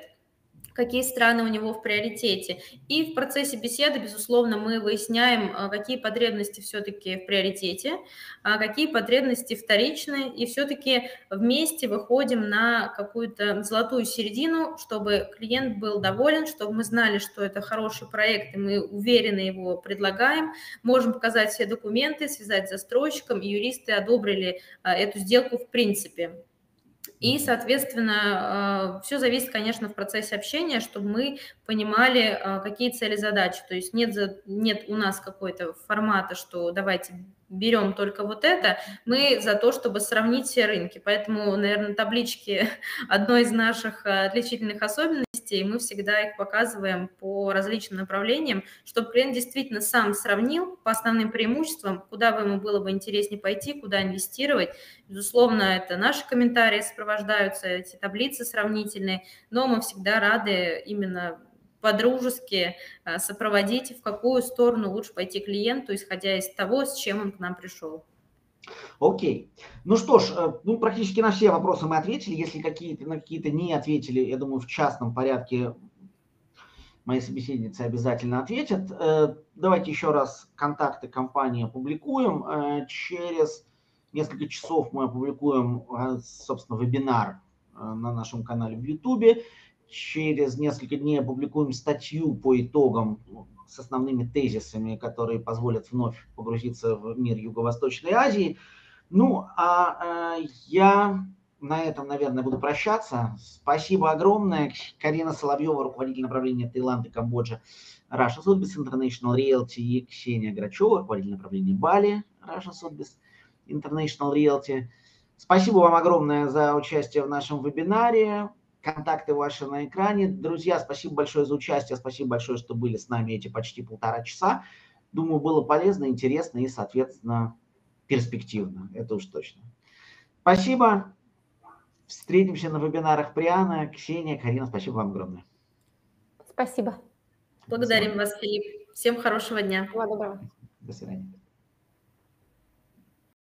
какие страны у него в приоритете. И в процессе беседы, безусловно, мы выясняем, какие потребности все-таки в приоритете, а какие потребности вторичны, и все-таки вместе выходим на какую-то золотую середину, чтобы клиент был доволен, чтобы мы знали, что это хороший проект, и мы уверенно его предлагаем, можем показать все документы, связать с застройщиком, и юристы одобрили эту сделку в принципе. И, соответственно, все зависит, конечно, в процессе общения, чтобы мы понимали, какие цели, задачи. То есть нет у нас какой-то формата, что давайте берем только вот это. Мы за то, чтобы сравнить все рынки. Поэтому, наверное, таблички одной из наших отличительных особенностей, мы всегда их показываем по различным направлениям, чтобы клиент действительно сам сравнил по основным преимуществам, куда бы ему было бы интереснее пойти, куда инвестировать. Безусловно, это наши комментарии сопровождаются, эти таблицы сравнительные, но мы всегда рады именно по-дружески сопроводить, в какую сторону лучше пойти клиенту, исходя из того, с чем он к нам пришел. Окей. Ну что ж, ну, практически на все вопросы мы ответили. Если на какие-то не ответили, я думаю, в частном порядке мои собеседницы обязательно ответят. Давайте еще раз контакты компании опубликуем. Через несколько часов мы опубликуем, собственно, вебинар на нашем канале в YouTube. Через несколько дней опубликуем статью по итогам с основными тезисами, которые позволят вновь погрузиться в мир Юго-Восточной Азии. Ну, а я на этом, наверное, буду прощаться. Спасибо огромное. Карина Соловьева, руководитель направления Таиланд и Камбоджа Russia Sotheby's International Realty, и Ксения Грачева, руководитель направления Бали Russia Sotheby's International Realty. Спасибо вам огромное за участие в нашем вебинаре. Контакты ваши на экране. Друзья, спасибо большое за участие, спасибо большое, что были с нами эти почти полтора часа. Думаю, было полезно, интересно и, соответственно, перспективно. Это уж точно. Спасибо. Встретимся на вебинарах Приана. Ксения, Карина, спасибо вам огромное. Спасибо. Благодарим вас, Филипп. Всем хорошего дня. Всего доброго. До свидания.